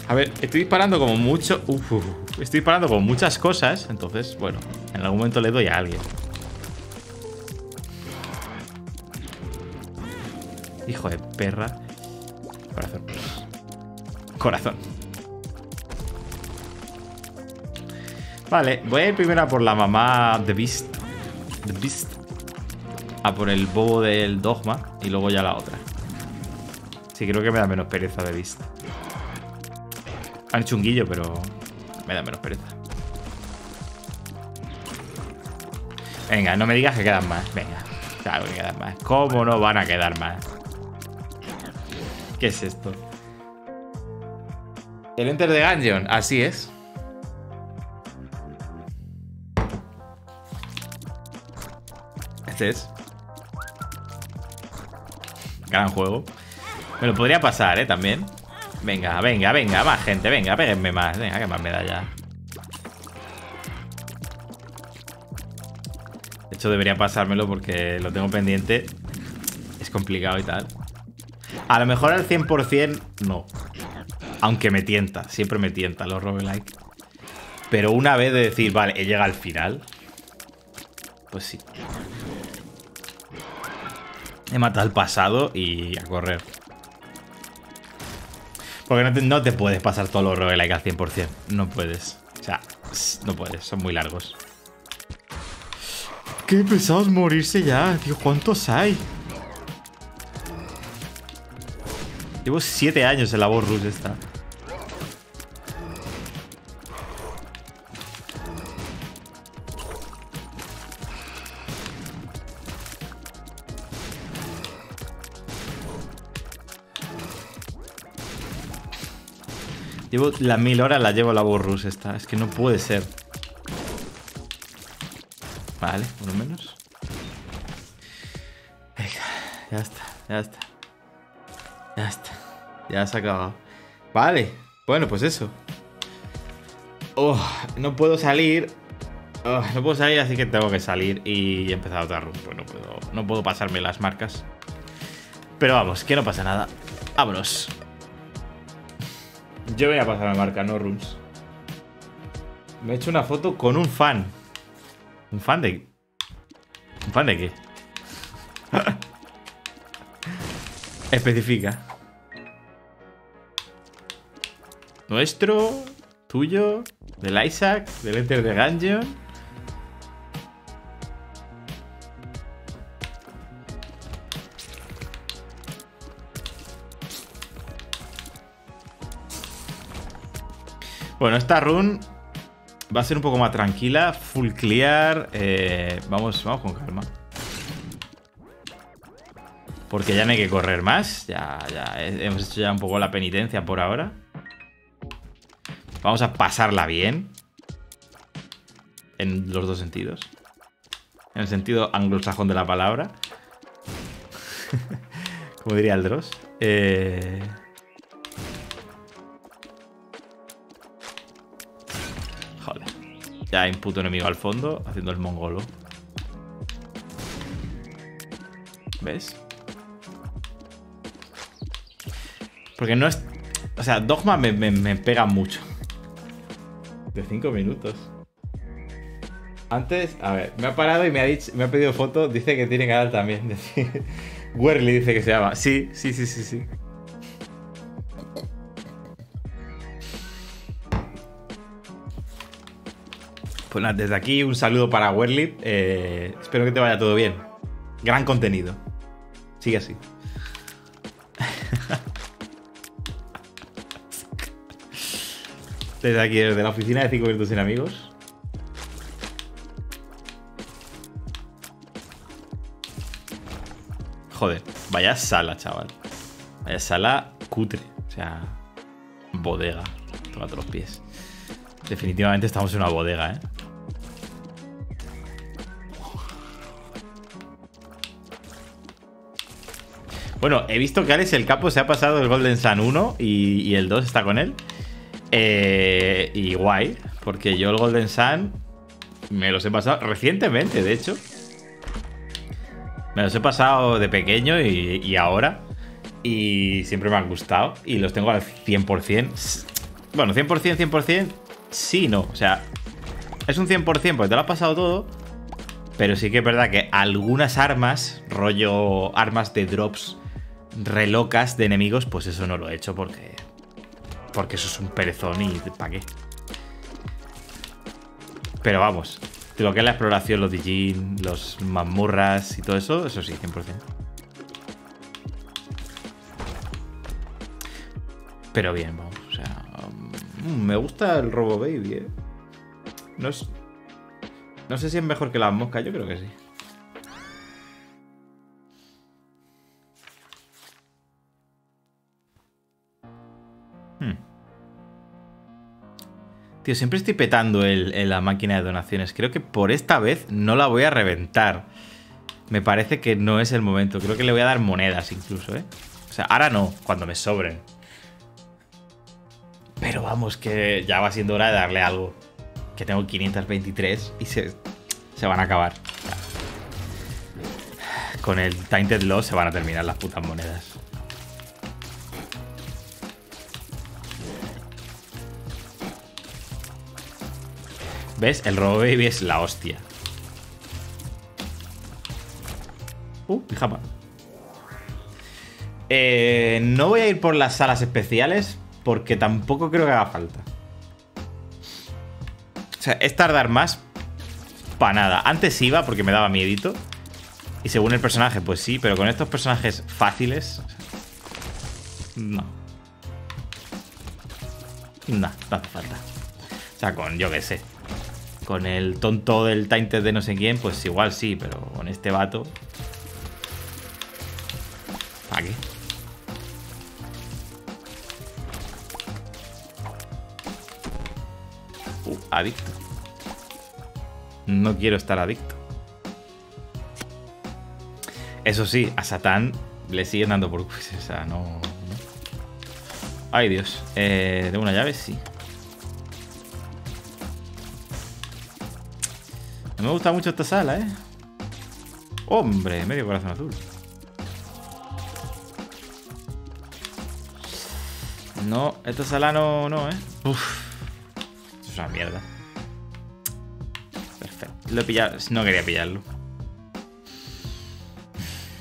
A ver, estoy disparando como mucho... Uf, uf, estoy disparando como muchas cosas. Entonces, bueno, en algún momento le doy a alguien. Hijo de perra. Corazón. Corazón. Vale, voy a ir primero a por la mamá de Beast. The Beast. A por el bobo del dogma. Y luego ya la otra. Sí, creo que me da menos pereza de Beast. Han hecho un guillo, pero me da menos pereza. Venga, no me digas que quedan más. Venga, claro que quedan más. ¿Cómo no van a quedar más? ¿Qué es esto? El Enter the Gungeon, así es. Este es. Gran juego. Me lo podría pasar, ¿eh? También. Venga, venga, venga. Más gente. Venga, péguenme más. Venga, que más me da ya. De hecho, debería pasármelo porque lo tengo pendiente. Es complicado y tal. A lo mejor al cien por cien no. Aunque me tienta. Siempre me tienta los roguelike. Pero una vez de decir, vale, he llegado al final. Pues sí. He matado al pasado y a correr. Porque no te, no te puedes pasar todos los roguelike al cien por cien. No puedes. O sea, no puedes. Son muy largos. ¡Qué pesados morirse ya! Tío, ¿cuántos hay? Llevo siete años en la Borrus esta. Llevo las mil horas, la llevo a la Borrus esta. Es que no puede ser. Vale, uno menos. Venga, ya está, ya está. Ya está. Ya se ha acabado. Vale, bueno, pues eso. Oh, no puedo salir. Oh, no puedo salir, así que tengo que salir y empezar otra run. Pues no puedo, no puedo pasarme las marcas. Pero vamos, que no pasa nada. Vámonos. Yo voy a pasar a marca, no Rooms. Me he hecho una foto con un fan. ¿Un fan de...? ¿Un fan de qué? Especifica. Nuestro, tuyo, del Isaac, del Enter the Gungeon. Bueno, esta run va a ser un poco más tranquila, full clear, eh, vamos, vamos con calma. Porque ya no hay que correr más, ya, ya hemos hecho ya un poco la penitencia por ahora. Vamos a pasarla bien, en los dos sentidos. En el sentido anglosajón de la palabra, como diría el Dross. Eh... Ya hay un puto enemigo al fondo, haciendo el mongolo. ¿Ves? Porque no es... O sea, Dogma me, me, me pega mucho. De cinco minutos. Antes, a ver, me ha parado y me ha, dicho, me ha pedido foto. Dice que tiene canal también. Werly dice que se llama. Sí, sí, sí, sí, sí. Pues nada, desde aquí un saludo para Werly. Eh, espero que te vaya todo bien. Gran contenido. Sigue así. Desde aquí, desde la oficina de cinco minutos sin amigos. Joder, vaya sala, chaval. Vaya sala cutre. O sea, bodega. Tómate los pies. Definitivamente estamos en una bodega, ¿eh? Bueno, he visto que Alex el Capo se ha pasado el Golden Sun uno y, y el dos está con él. Eh, y guay, porque yo el Golden Sun me los he pasado recientemente, de hecho. Me los he pasado de pequeño y, y ahora. Y siempre me han gustado y los tengo al cien por cien. Bueno, cien por cien, cien por cien, sí, no. O sea, es un cien por cien porque te lo has pasado todo. Pero sí que es verdad que algunas armas, rollo armas de drops... relocas de enemigos, pues eso no lo he hecho porque... porque eso es un perezón y ¿para qué? Pero vamos, lo que es la exploración, los Dijin, los mazmorras y todo eso, eso sí, cien por cien. Pero bien, vamos, o sea... Um, me gusta el Robo Baby, eh. No es... No sé si es mejor que las moscas, yo creo que sí. Hmm. Tío, siempre estoy petando el, el, la máquina de donaciones. Creo que por esta vez no la voy a reventar. Me parece que no es el momento. Creo que le voy a dar monedas incluso, ¿eh? O sea, ahora no, cuando me sobren. Pero vamos, que ya va siendo hora de darle algo. Que tengo quinientos veintitrés y se, se van a acabar. Con el Tainted Loss se van a terminar las putas monedas. ¿Ves? El Robo Baby es la hostia. Uh, pijama. Eh, no voy a ir por las salas especiales porque tampoco creo que haga falta. O sea, es tardar más para nada. Antes iba porque me daba miedito. Y según el personaje, pues sí. Pero con estos personajes fáciles... No. No, no hace falta. O sea, con, yo qué sé. Con el tonto del Tainted de no sé quién, pues igual sí. Pero con este vato... ¿Para qué? Uh, adicto. No quiero estar adicto. Eso sí, a Satán le siguen dando por culo. O sea, no, no. Ay, Dios. Eh, ¿tengo una llave? Sí. No me gusta mucho esta sala, ¿eh? Hombre, medio corazón azul. No, esta sala no, no, ¿eh? Uff. Esto es una mierda. Perfecto. Lo he pillado. No quería pillarlo.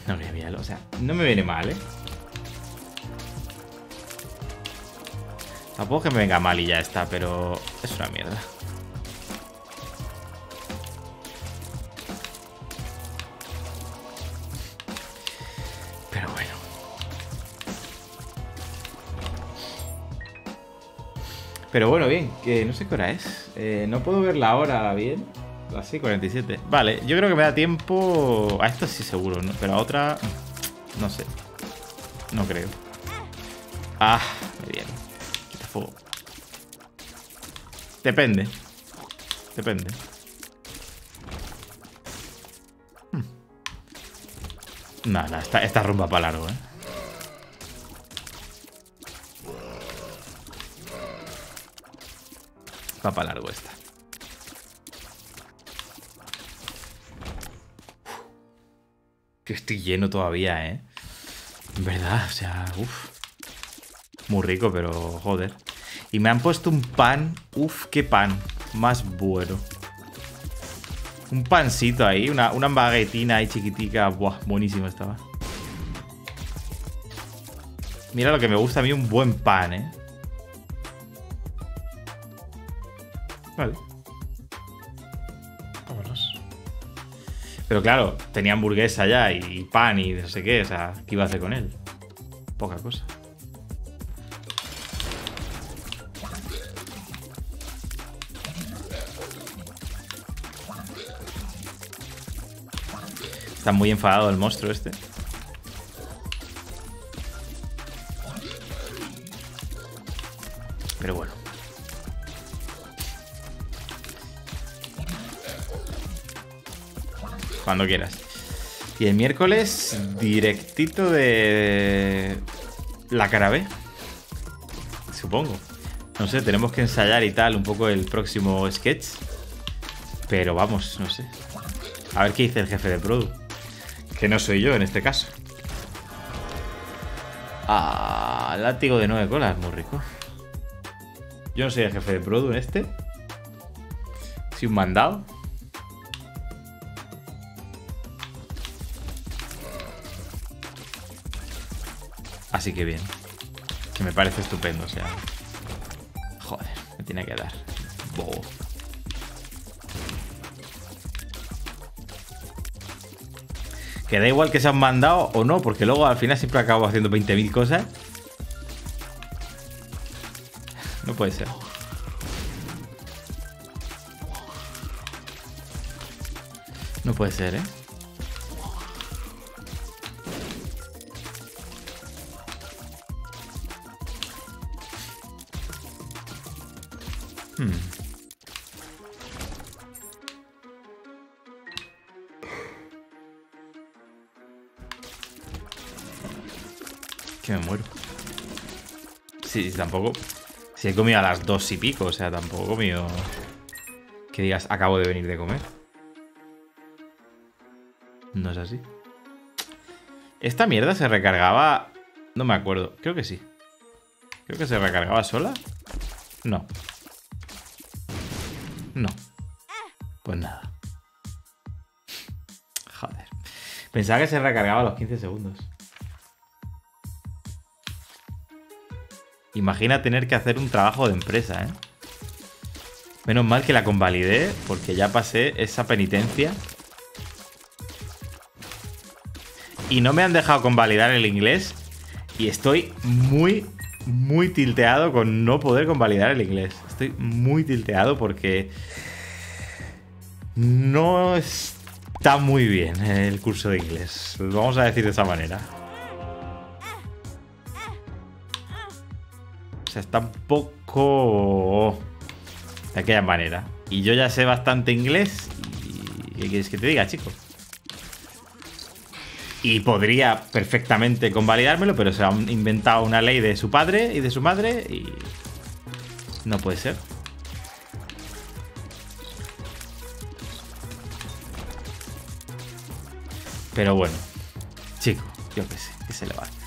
No quería pillarlo. O sea, no me viene mal, ¿eh? Tampoco que me venga mal y ya está, pero es una mierda. Pero bueno. Pero bueno, bien, que no sé qué hora es. Eh, no puedo ver la hora bien. Así, cuarenta y siete. Vale, yo creo que me da tiempo... A esta sí seguro, ¿no? Pero a otra... No sé. No creo. Ah, me viene. Quita fuego. Depende. Depende. Hmm. Nada, esta, esta rumba para largo, ¿eh? Va para largo esta. Que estoy lleno todavía, ¿eh? En verdad, o sea, uff. Muy rico, pero joder. Y me han puesto un pan. Uff, qué pan. Más bueno. Un pancito ahí. Una, una baguetina ahí chiquitica. Buah, buenísimo estaba. Mira lo que me gusta a mí, un buen pan, ¿eh? Vale. Pero claro, tenía hamburguesa ya y pan y no sé qué, o sea, ¿qué iba a hacer con él? Poca cosa. Está muy enfadado el monstruo este. Pero bueno. Cuando quieras. Y el miércoles, directito de la cara B. Supongo. No sé, tenemos que ensayar y tal un poco el próximo sketch. Pero vamos, no sé. A ver qué dice el jefe de Produ. Que no soy yo en este caso. Ah, látigo de nueve colas, muy rico. Yo no soy el jefe de Produ en este. Soy un mandado. Así que bien. Que me parece estupendo, o sea. Joder, me tiene que dar. Bobo. Que da igual que se han mandado o no, porque luego al final siempre acabo haciendo veinte mil cosas. No puede ser. No puede ser, ¿eh? Que me muero. Sí, tampoco. Si he comido a las dos y pico, o sea, tampoco he comido que digas, acabo de venir de comer. No es así. Esta mierda se recargaba. No me acuerdo, creo que sí. Creo que se recargaba sola. No. No. Pues nada. Joder. Pensaba que se recargaba a los quince segundos. Imagina tener que hacer un trabajo de empresa, ¿eh? Menos mal que la convalidé, porque ya pasé esa penitencia. Y no me han dejado convalidar el inglés. Y estoy muy, muy tilteado con no poder convalidar el inglés. Estoy muy tilteado porque no está muy bien el curso de inglés. Lo vamos a decir de esa manera. O sea, está un poco de aquella manera. Y yo ya sé bastante inglés. Y... ¿Qué quieres que te diga, chico? Y podría perfectamente convalidármelo, pero se ha inventado una ley de su padre y de su madre y... No puede ser. Pero bueno, chico, yo qué sé, qué se le va a hacer.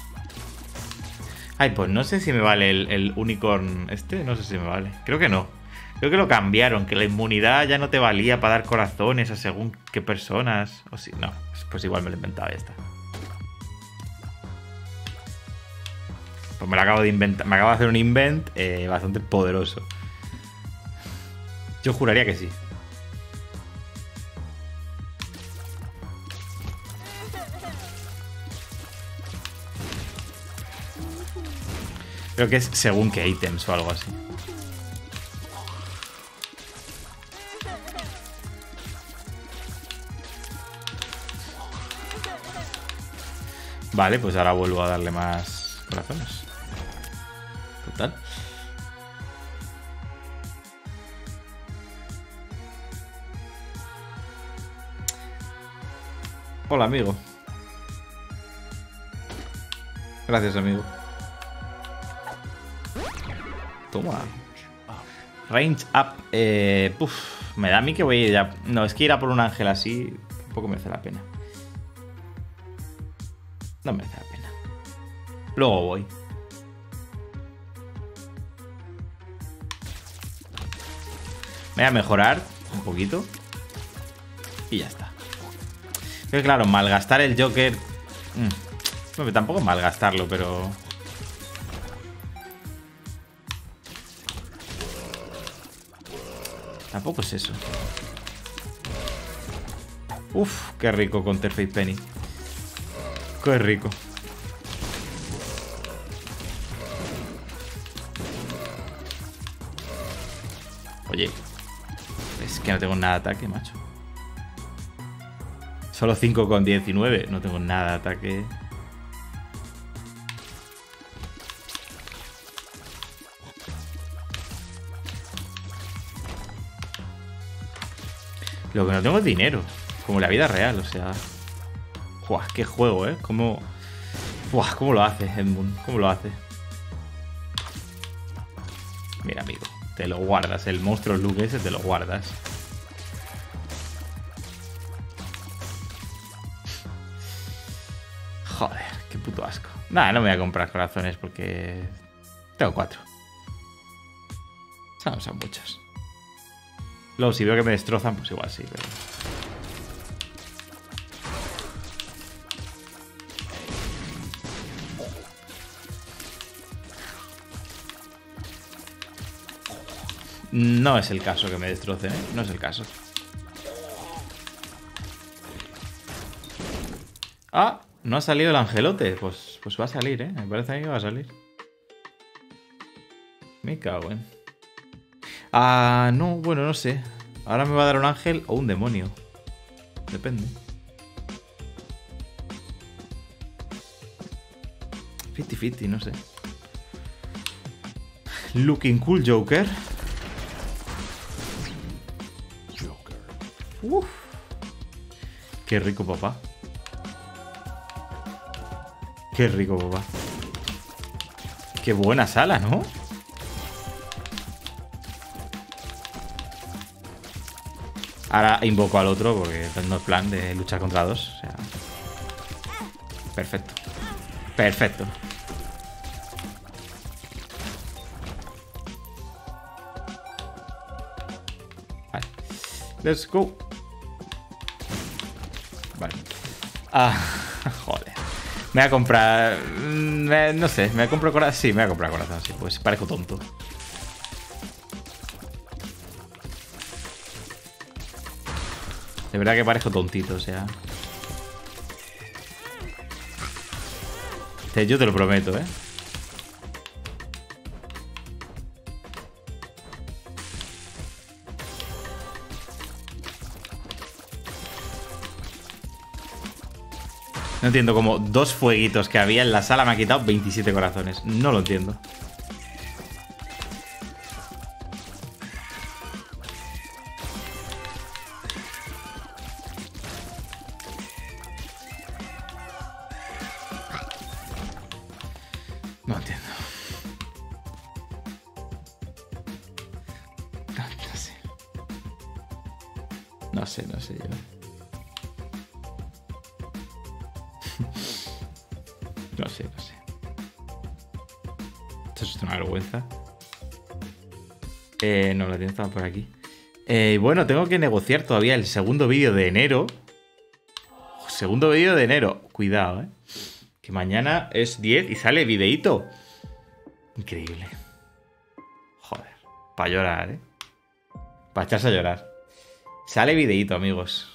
Ay, pues no sé si me vale el, el unicorn este, no sé si me vale. Creo que no. Creo que lo cambiaron, que la inmunidad ya no te valía para dar corazones a según qué personas. O si no, pues igual me lo inventaba, ya está. Pues me lo acabo de inventar, me acabo de hacer un invent eh, bastante poderoso. Yo juraría que sí. Creo que es según qué ítems o algo así. Vale, pues ahora vuelvo a darle más corazones. Total. Hola, amigo. Gracias, amigo. Toma. Range up. Eh, puf, me da a mí que voy a ir a... No, es que ir a por un ángel así tampoco merece la pena. No merece la pena. Luego voy. Me voy a mejorar un poquito. Y ya está. Pero claro, malgastar el Joker... Mm. No, tampoco malgastarlo, pero... Tampoco es eso. Uf, qué rico con Counterfeit Penny. Qué rico. Oye, es que no tengo nada de ataque, macho. Solo cinco con diecinueve. No tengo nada de ataque. Lo que no tengo es dinero. Como en la vida real, o sea... ¡Buah! ¡Qué juego, eh! ¿Cómo... ¡Buah! ¿Cómo lo hace, Edmund? ¿Cómo lo hace? Mira, amigo. Te lo guardas. El monstruo Luke ese te lo guardas. Joder, qué puto asco. Nada, no me voy a comprar corazones porque... Tengo cuatro. No son muchos. Luego, si veo que me destrozan, pues igual sí, pero... No es el caso que me destrocen, ¿eh? No es el caso. Ah, no ha salido el angelote. Pues, pues va a salir, ¿eh? Me parece a mí que va a salir. Me cago en... Ah, no, bueno, no sé. Ahora me va a dar un ángel o un demonio. Depende. cincuenta cincuenta, no sé. Looking cool, Joker. Uf. Qué rico, papá. Qué rico, papá. Qué buena sala, ¿no? Ahora invoco al otro porque no es plan de luchar contra dos. O sea... Perfecto. Perfecto. Vale. Let's go. Ah, joder. Me voy a comprar... Me, no sé, me voy a comprar corazón. Sí, me voy a comprar corazón, sí, pues parezco tonto. De verdad que parezco tontito, o sea. Yo te lo prometo, ¿eh? No entiendo cómo dos fueguitos que había en la sala me ha quitado veintisiete corazones. No lo entiendo. No entiendo. No, no sé. No sé, no sé yo. No sé, no sé. una vergüenza. Eh, no, la tienda estaba por aquí. Eh, bueno, tengo que negociar todavía el segundo vídeo de enero. Segundo vídeo de enero. Cuidado, eh. Que mañana es diez y sale videíto. Increíble. Joder. Para llorar, eh. Para echarse a llorar. Sale videíto, amigos.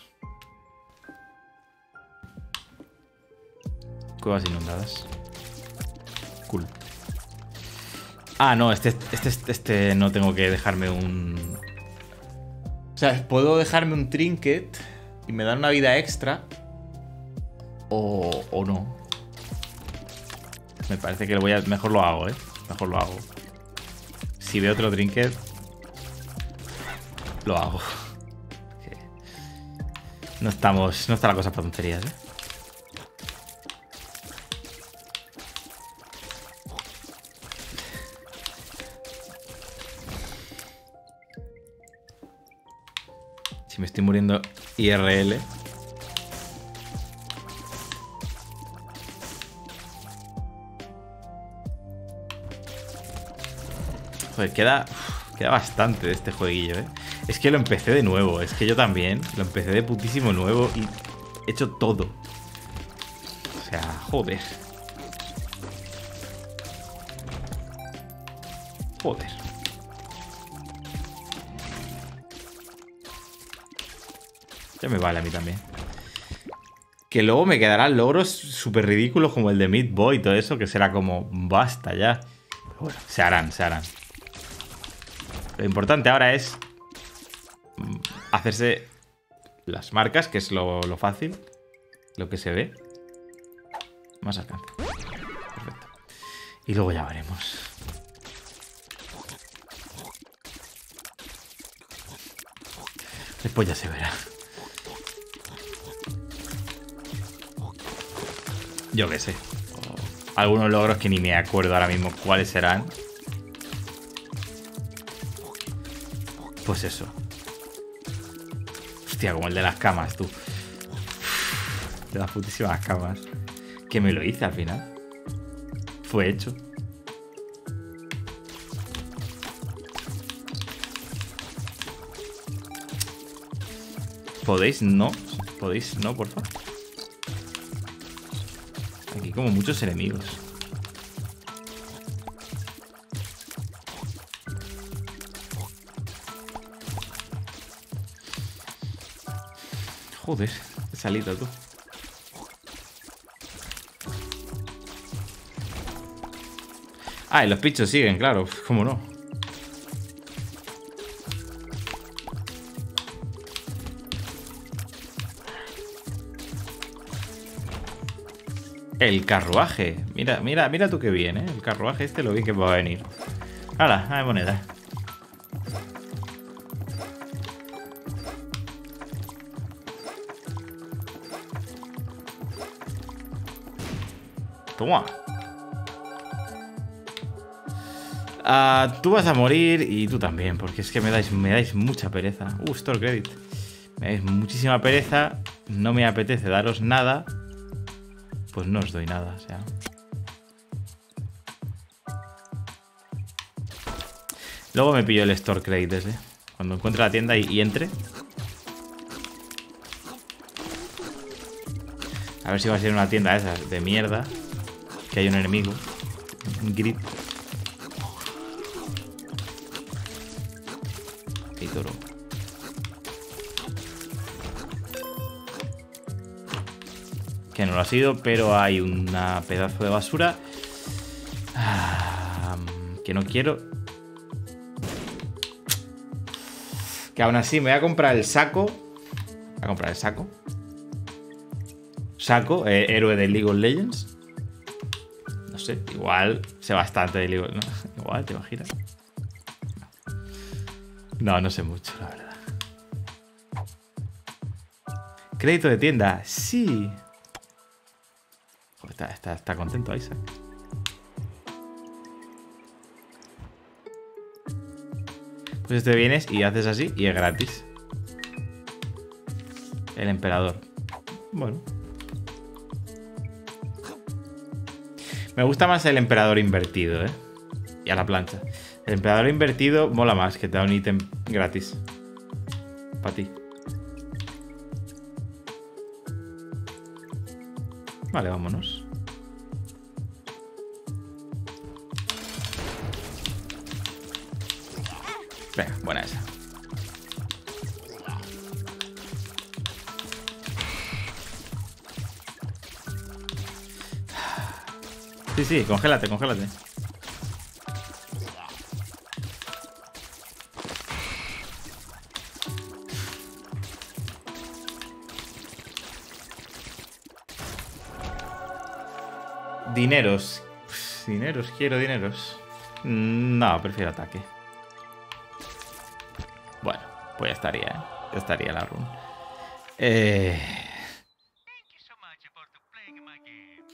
Cuevas inundadas. Cool. Ah, no, este, este, este, este no tengo que dejarme un... O sea, puedo dejarme un trinket y me dan una vida extra. O, o no. Me parece que lo voy a... Mejor lo hago, ¿eh? Mejor lo hago. Si veo otro trinket, lo hago. No estamos... No está la cosa para tonterías, ¿eh? Si me estoy muriendo I R L... Joder, queda... Queda bastante de este jueguillo, ¿eh? Es que lo empecé de nuevo, es que yo también. Lo empecé de putísimo nuevo y he hecho todo. O sea, joder. Joder. Ya me vale a mí también. Que luego me quedarán logros súper ridículos como el de Meat Boy y todo eso, que será como, basta ya. Pero bueno, se harán, se harán. Lo importante ahora es... hacerse las marcas, que es lo, lo fácil, lo que se ve. Más alcance. Perfecto. Y luego ya veremos. Después ya se verá. Yo qué sé. Algunos logros que ni me acuerdo ahora mismo cuáles serán. Pues eso. Hostia, como el de las camas, tú. De las putísimas camas. Que me lo hice al final. Fue hecho. ¿Podéis no? ¿Podéis no, por favor? Aquí como muchos enemigos. Joder, he salido tú. Ah, y los pichos siguen, claro, cómo no. El carruaje. Mira, mira, mira tú que bien, ¿eh? El carruaje este lo vi que va a venir. ¡Hala! Hay moneda. Toma. Ah, tú vas a morir y tú también, porque es que me dais, me dais mucha pereza. Uh, Store Credit. Me dais muchísima pereza. No me apetece daros nada. Pues no os doy nada, o sea. Luego me pillo el Store Credit ese. Cuando encuentre la tienda y, y entre. A ver si va a ser una tienda de esas de mierda. Que hay un enemigo. Un grip. Y toro. Que no lo ha sido, pero hay una pedazo de basura. Ah, que no quiero. Que aún así me voy a comprar el saco. Voy a comprar el saco. Saco, eh, héroe de League of Legends. Sí, igual sé bastante de League of Legends, ¿no? Igual, ¿te imaginas? No, no sé mucho, la verdad. Crédito de tienda, sí. Joder, está, está, está contento Isaac. Pues te vienes y haces así y es gratis. El emperador. Bueno. Me gusta más el emperador invertido, ¿eh? y a la plancha. El empleador invertido mola más, que te da un ítem gratis. Para ti. Vale, vámonos. Venga, buena esa. Sí, sí, congélate, congélate. Dineros. Pff, dineros, quiero dineros. No, prefiero ataque. Bueno, pues ya estaría, ¿eh? Ya estaría la run. Eh...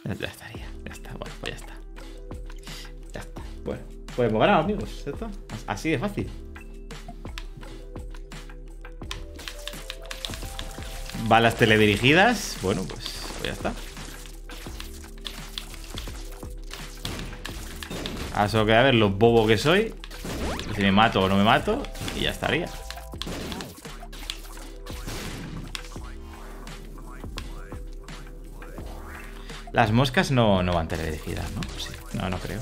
Ya estaría, ya está, bueno, pues ya está. Ya está, bueno. Pues hemos ganado, amigos, ¿cierto? Así de fácil. Balas teledirigidas. Bueno, pues, pues ya está. Ah, solo queda ver lo bobo que soy. Si me mato o no me mato. Y ya estaría. Las moscas no, no van teledirigidas, ¿no? Sí. No, no creo.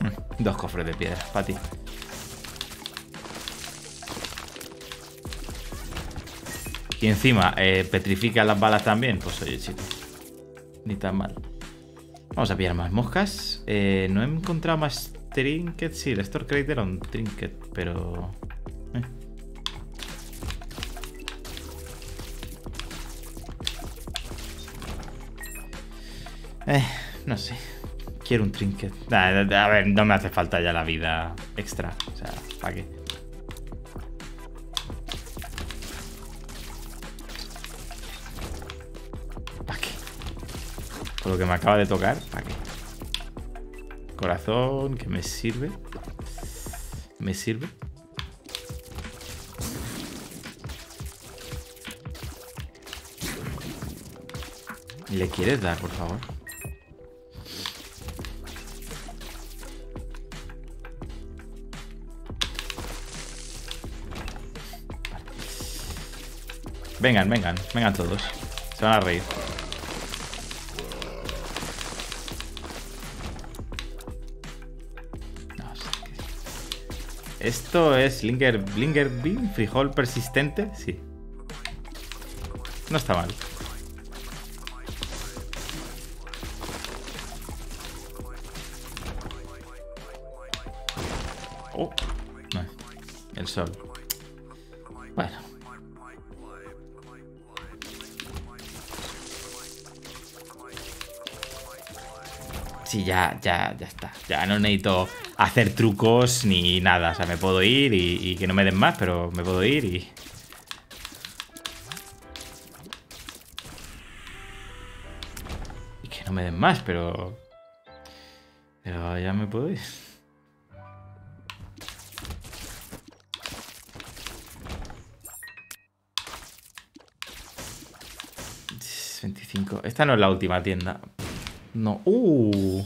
Mm, dos cofres de piedra, para ti. Y encima, eh, petrifica las balas también. Pues oye, chicos, ni tan mal. Vamos a pillar más moscas. eh, No he encontrado más trinkets. Sí, el store crate era un trinket. Pero... Eh. Eh, no sé. Quiero un trinket. nah, A ver, no me hace falta ya la vida extra. O sea, ¿para qué? Lo que me acaba de tocar, ¿para qué? Corazón, que me sirve. Me sirve. ¿Le quieres dar, por favor? Vale. Vengan, vengan, vengan todos. Se van a reír. Esto es Linger, Blinger Bean, frijol persistente, sí. No está mal. Oh, no, el sol. Bueno. Sí, ya, ya, ya está. Ya no necesito hacer trucos ni nada. O sea, me puedo ir y, y que no me den más, pero me puedo ir y... Y que no me den más, pero... Pero ya me puedo ir. veinticinco. Esta no es la última tienda. No. Uh.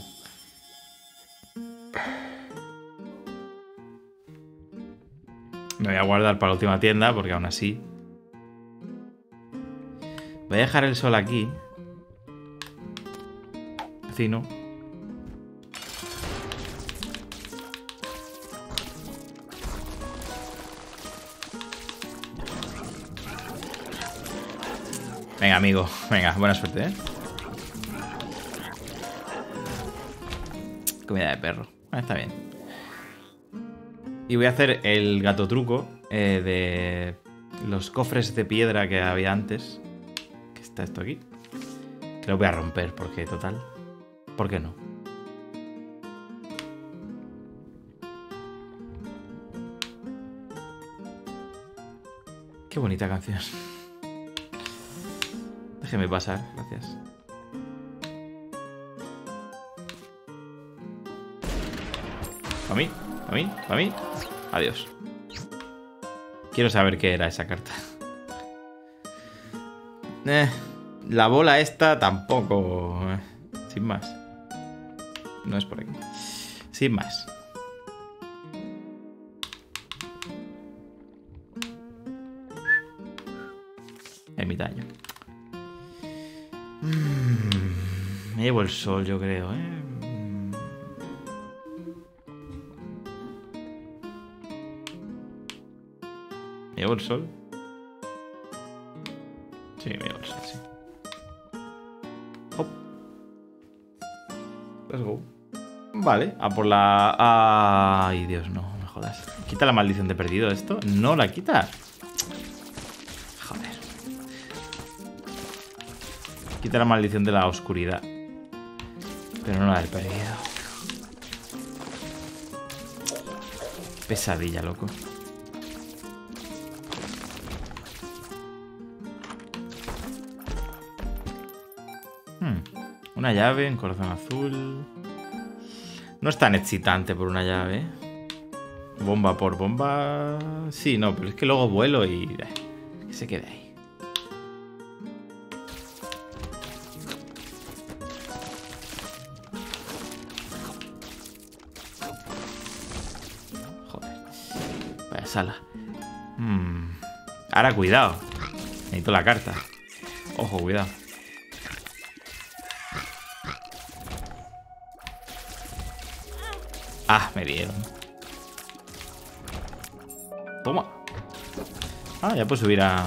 Me voy a guardar para la última tienda porque aún así... Voy a dejar el sol aquí. Así no. Venga, amigo. Venga, buena suerte, ¿eh? Comida de perro. Ah, está bien. Y voy a hacer el gato truco eh, de los cofres de piedra que había antes. Que está esto aquí. Que lo voy a romper porque, total, ¿por qué no? Qué bonita canción. Déjeme pasar, gracias. Para mí, para mí, para mí. Adiós. Quiero saber qué era esa carta. Eh, la bola esta tampoco. Eh, sin más. No es por aquí. Sin más. Ermitaño. Mm, me llevo el sol, yo creo, ¿eh? ¿Me llevo el sol? Sí, me llevo el sol, sí. Hop. Let's go. Vale, a por la... Ay, Dios, no, me jodas. ¿Quita la maldición de perdido esto? No la quita. Joder. Quita la maldición de la oscuridad. Pero no la del perdido. Pesadilla, loco. Una llave, un corazón azul. No es tan excitante por una llave. Bomba por bomba. Sí, no, pero es que luego vuelo y... Que se quede ahí. Joder. Vaya sala. Hmm. Ahora cuidado. Necesito la carta. Ojo, cuidado. Ah, me dieron. Toma. Ah, ya puedo subir a...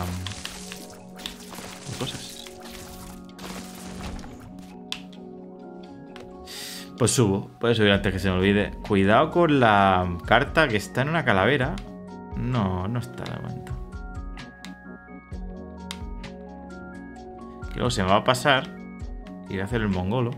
cosas. Pues subo. Puedo subir antes que se me olvide. Cuidado con la carta que está en una calavera. No, no está de momento. Luego se me va a pasar. Y voy a hacer el mongolo.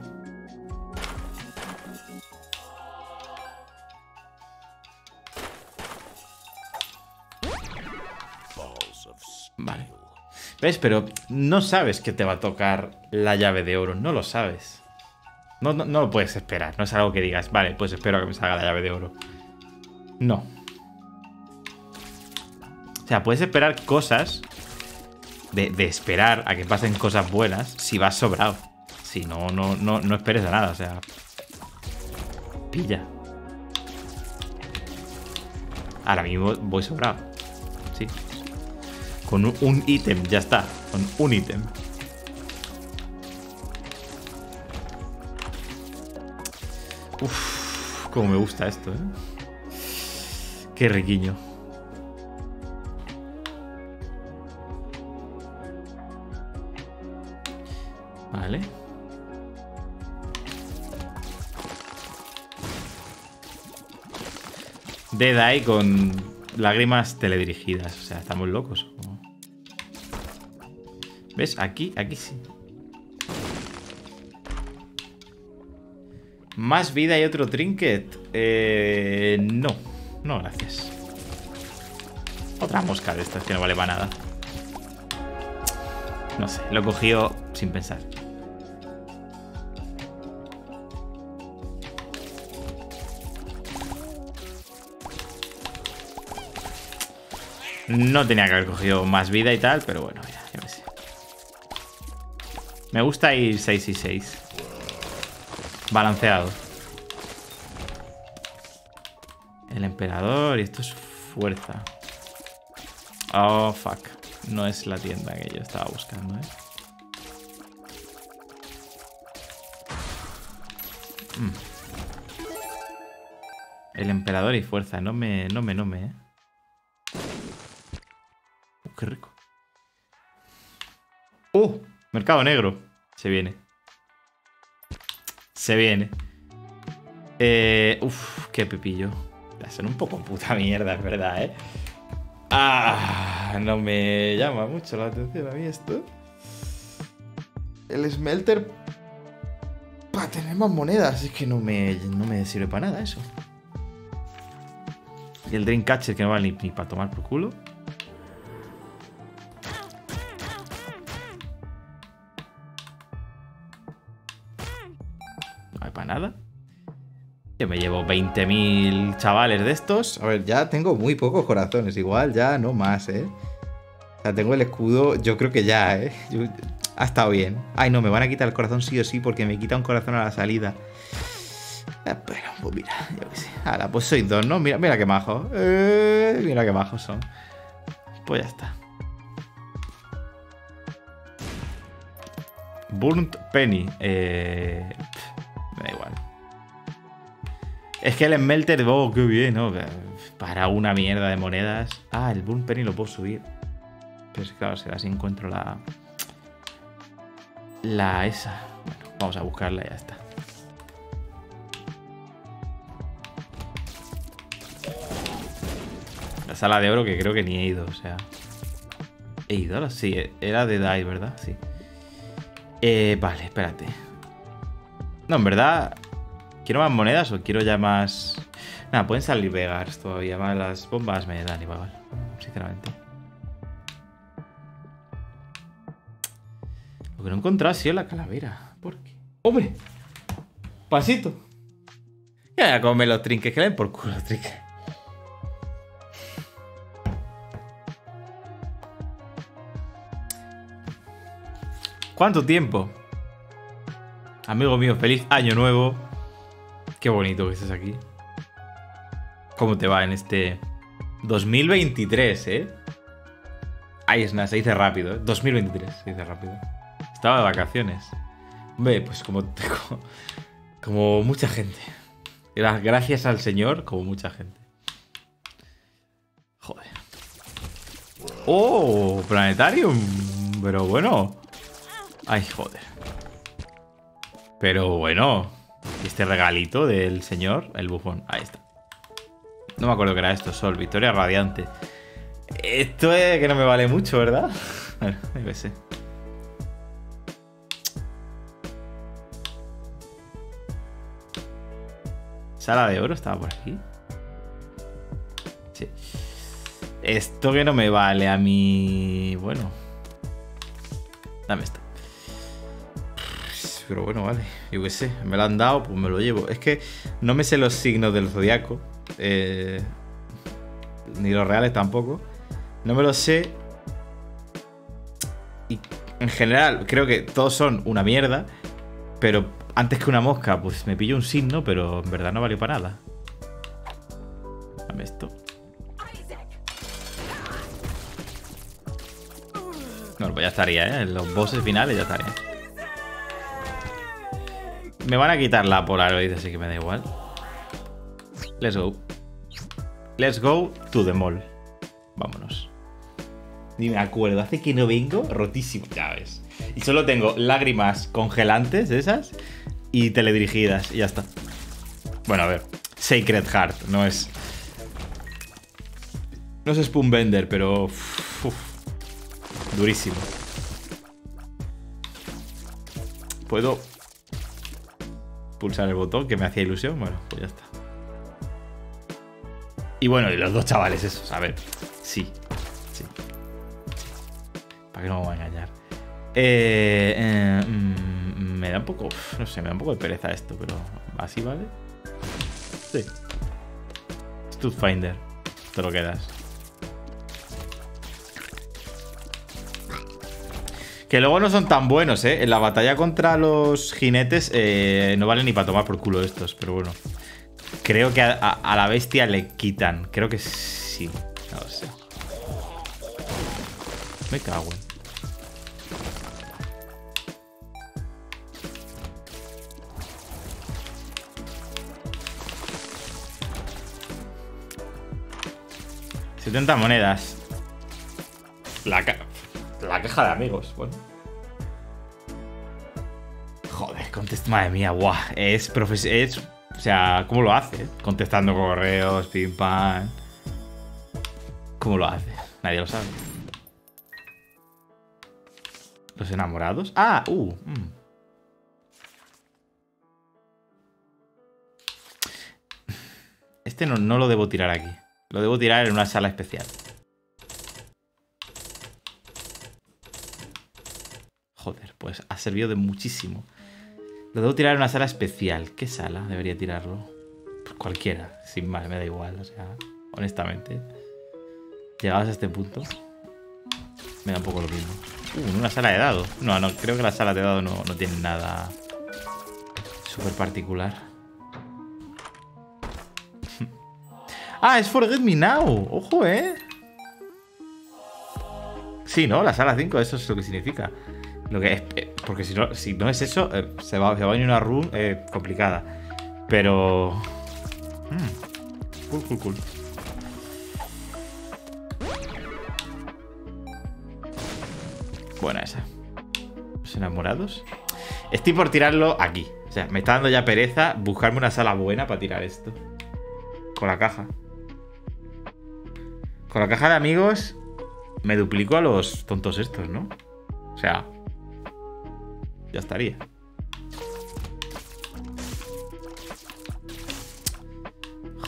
¿Ves? Pero no sabes que te va a tocar la llave de oro. No lo sabes. No, no, no lo puedes esperar. No es algo que digas, vale, pues espero a que me salga la llave de oro. No. O sea, puedes esperar cosas de, de esperar a que pasen cosas buenas si vas sobrado. Si no, no, no, no esperes a nada. O sea, pilla. Ahora mismo voy sobrado. Sí. Con un ítem, ya está. Con un ítem. Uff, como me gusta esto, ¿eh? Qué riquiño. Vale. Dead Eye con lágrimas teledirigidas. O sea, estamos locos. ¿Ves? Aquí, aquí sí. ¿Más vida y otro trinket? Eh, no. No, gracias. Otra mosca de estas que no vale para nada. No sé, lo he cogido sin pensar. No tenía que haber cogido más vida y tal, pero bueno, ya, ya me sé. Me gusta ir seis y seis. Balanceado. El emperador. Y esto es fuerza. Oh, fuck. No es la tienda que yo estaba buscando, ¿eh? Mm. El emperador y fuerza. No me, no me, no me, ¿eh? Uh, qué rico. ¡Uh! Mercado negro. Se viene. Se viene. Eh, uf, qué pepillo. Son un poco puta mierda, es verdad, ¿eh? Ah, no me llama mucho la atención a mí esto. El smelter... Para tener más monedas. Es que no me, no me sirve para nada eso. Y el Dreamcatcher que no vale ni, ni para tomar por culo. Nada. Que me llevo veinte mil chavales de estos. A ver, ya tengo muy pocos corazones. Igual ya no más, ¿eh? O sea, tengo el escudo, yo creo que ya, ¿eh? Yo, ha estado bien. Ay, no, me van a quitar el corazón sí o sí porque me quita un corazón a la salida. Pero, pues mira, yo qué sé. Ahora, pues sois dos, ¿no? Mira, mira qué majos. Eh, mira qué majos son. Pues ya está. Burnt Penny. Eh, pff, me da igual. Es que el Smelter, oh, qué bien, ¿no? Para una mierda de monedas. Ah, el Burn Penny lo puedo subir. Pero es que, claro, será si encuentro la... La esa. Bueno, vamos a buscarla y ya está. La sala de oro que creo que ni he ido, o sea... ¿He ido ahora? Sí, era de Dai, ¿verdad? Sí. Eh, vale, espérate. No, en verdad... ¿Quiero más monedas o quiero ya más...? Nada, pueden salir Vegas todavía más. Las bombas me dan igual, sinceramente. Lo que no he encontrado ha sido la calavera. ¿Por qué? ¡Hombre! ¡Pasito! Ya voy a comer los trinques, que le den por culo los trinques. ¿Cuánto tiempo? Amigo mío, feliz año nuevo. Qué bonito que estés aquí. ¿Cómo te va en este dos mil veintitrés, eh? Ahí es nada, se dice rápido, ¿eh? dos mil veintitrés, se dice rápido. Estaba de vacaciones. Hombre, pues como, como, como mucha gente. Gracias al Señor, como mucha gente. Joder. ¡Oh! Planetarium. Pero bueno. Ay, joder. Pero bueno. Este regalito del señor, el bufón. Ahí está. No me acuerdo que era esto, Sol. Victoria Radiante. Esto es que no me vale mucho, ¿verdad? Bueno, yo qué sé. Sala de oro estaba por aquí. Sí. Esto que no me vale a mí... Bueno. Dame esto. Pero bueno, vale, yo qué sé, me lo han dado, pues me lo llevo. Es que no me sé los signos del zodiaco, eh, ni los reales tampoco. No me los sé. Y en general creo que todos son una mierda. Pero antes que una mosca, pues me pillo un signo, pero en verdad no valió para nada. Dame esto. Bueno, pues ya estaría, ¿eh? En los bosses finales ya estaría. Me van a quitar la Polaroid, así que me da igual. Let's go. Let's go to the mall. Vámonos. Ni me acuerdo, hace que no vengo. Rotísimo, ya ves. Y solo tengo lágrimas congelantes, esas, y teledirigidas, y ya está. Bueno, a ver. Sacred Heart, no es... No es Spoonbender, pero... Uf, durísimo. Puedo... pulsar el botón, que me hacía ilusión. Bueno, pues ya está. Y bueno, y los dos chavales esos. A ver, sí, sí, sí. ¿Para qué no me voy a engañar? Eh, eh, mm, me da un poco... No sé, me da un poco de pereza esto, pero... ¿Así vale? Sí. Studfinder. Te lo quedas. Que luego no son tan buenos, ¿eh? En la batalla contra los jinetes eh, no vale ni para tomar por culo estos, pero bueno. Creo que a, a, a la bestia le quitan. Creo que sí. No lo sé. Me cago en... setenta monedas. La ca... La caja de amigos, bueno. Joder, contesta, madre mía, guau. Es profesional. O sea, ¿cómo lo hace? Contestando correos, pim pam. ¿Cómo lo hace? Nadie lo sabe. ¿Los enamorados? Ah, uh. Mm. Este no, no lo debo tirar aquí. Lo debo tirar en una sala especial. Joder, pues ha servido de muchísimo. Lo debo tirar en una sala especial. ¿Qué sala debería tirarlo? cualquiera, sin más, me da igual, o sea, honestamente. Llegados a este punto, me da un poco lo mismo. Uh, una sala de dado. No, no, creo que las salas de dado no, no tienen nada súper particular. Ah, es Forget Me Now. Ojo, eh. Sí, ¿no? La sala cinco, eso es lo que significa. Lo que es, eh, porque si no, si no es eso, eh, se va, se va a venir una run eh, complicada. Pero... Mm. Cool, cool, cool. Buena esa. Los enamorados. Estoy por tirarlo aquí. O sea, me está dando ya pereza buscarme una sala buena para tirar esto. Con la caja. Con la caja de amigos me duplico a los tontos estos, ¿no? O sea, ya estaría.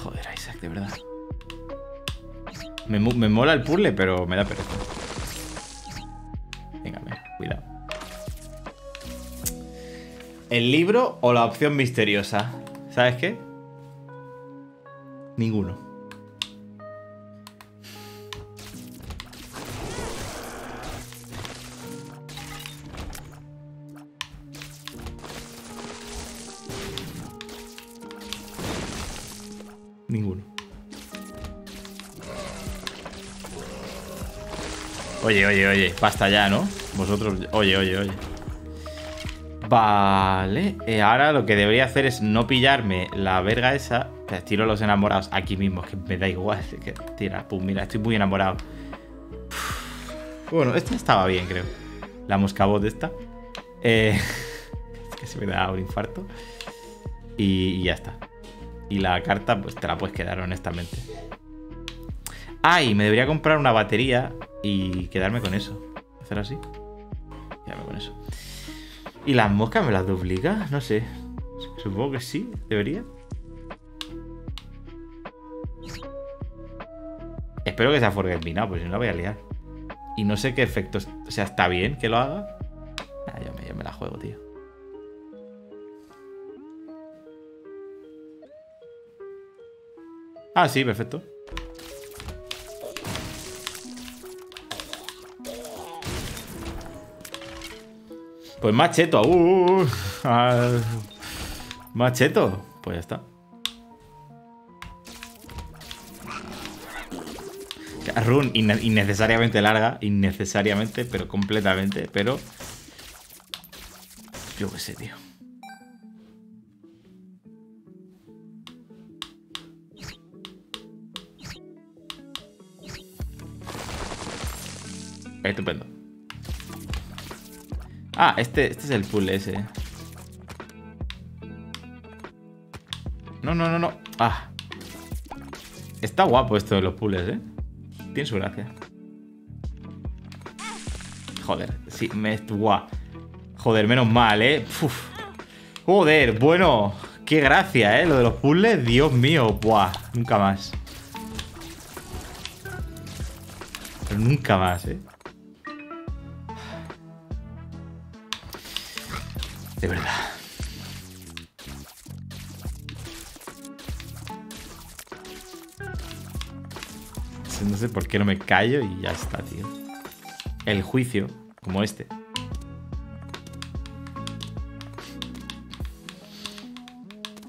Joder, Isaac, de verdad. Me, me mola el puzzle, pero me da pereza. Venga, venga, cuidado. ¿El libro o la opción misteriosa? ¿Sabes qué? Ninguno. Ninguno. Oye, oye, oye. Basta ya, ¿no? Vosotros... Oye, oye, oye. Vale. Eh, ahora lo que debería hacer es no pillarme la verga esa... Tiro a los enamorados aquí mismo, que me da igual. Que tira, pum, mira, estoy muy enamorado. Uf. Bueno, esta estaba bien, creo. La moscabot esta. Eh, es que se me da un infarto. Y, y ya está. Y la carta, pues te la puedes quedar, honestamente. Ay, ah, me debería comprar una batería y quedarme con eso. Hacer así. Quedarme con eso. ¿Y las moscas me las duplica? No sé. Supongo que sí, debería. Espero que sea Forget Me Now, pues si no la voy a liar. Y no sé qué efectos... O sea, ¿está bien que lo haga? Nah, yo, me, yo me la juego, tío. Ah, sí, perfecto. Pues más cheto. Uh, uh, uh. Más cheto. Pues ya está. Run inne innecesariamente larga, innecesariamente, pero completamente, pero yo qué sé, tío. Estupendo. Ah, este, este es el puzzle ese. No, no, no, no. Ah. Está guapo esto de los puzzles, eh. Tiene su gracia. Joder, sí, me... Buah. Joder, menos mal, ¿eh? Uf. Joder, bueno. Qué gracia, ¿eh? Lo de los puzzles, Dios mío. Buah, nunca más. Pero nunca más, ¿eh? De verdad. No sé por qué no me callo y ya está, tío. El juicio, como este.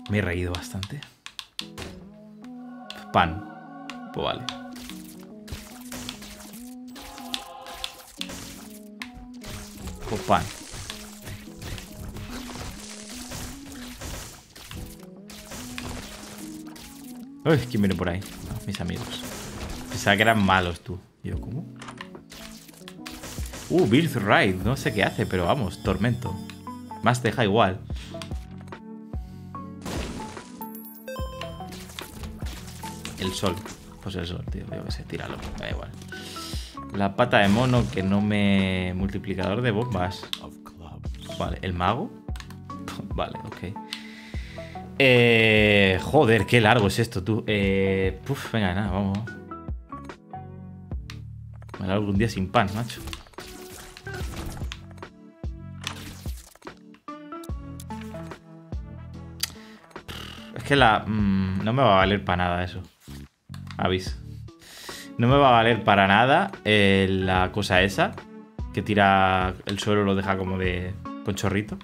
Me he reído bastante. Pan. Pues vale. Pues pan. Uy, ¿quién viene por ahí? No, mis amigos. Pensaba que eran malos, tú. Yo, ¿cómo? Uh, Birthright. No sé qué hace, pero vamos, tormento. Más deja igual. El sol. Pues el sol, tío. Yo que sé, tíralo. Da igual. La pata de mono que no me... Multiplicador de bombas. Vale, ¿el mago? Vale, ok. Eh... Joder, qué largo es esto, tú. Eh... Puf, venga, nada, vamos. Me da algún día sin pan, macho. Es que la... Mmm, no me va a valer para nada eso. Aviso. No me va a valer para nada eh, la cosa esa. Que tira el suelo, lo deja como de... con chorrito.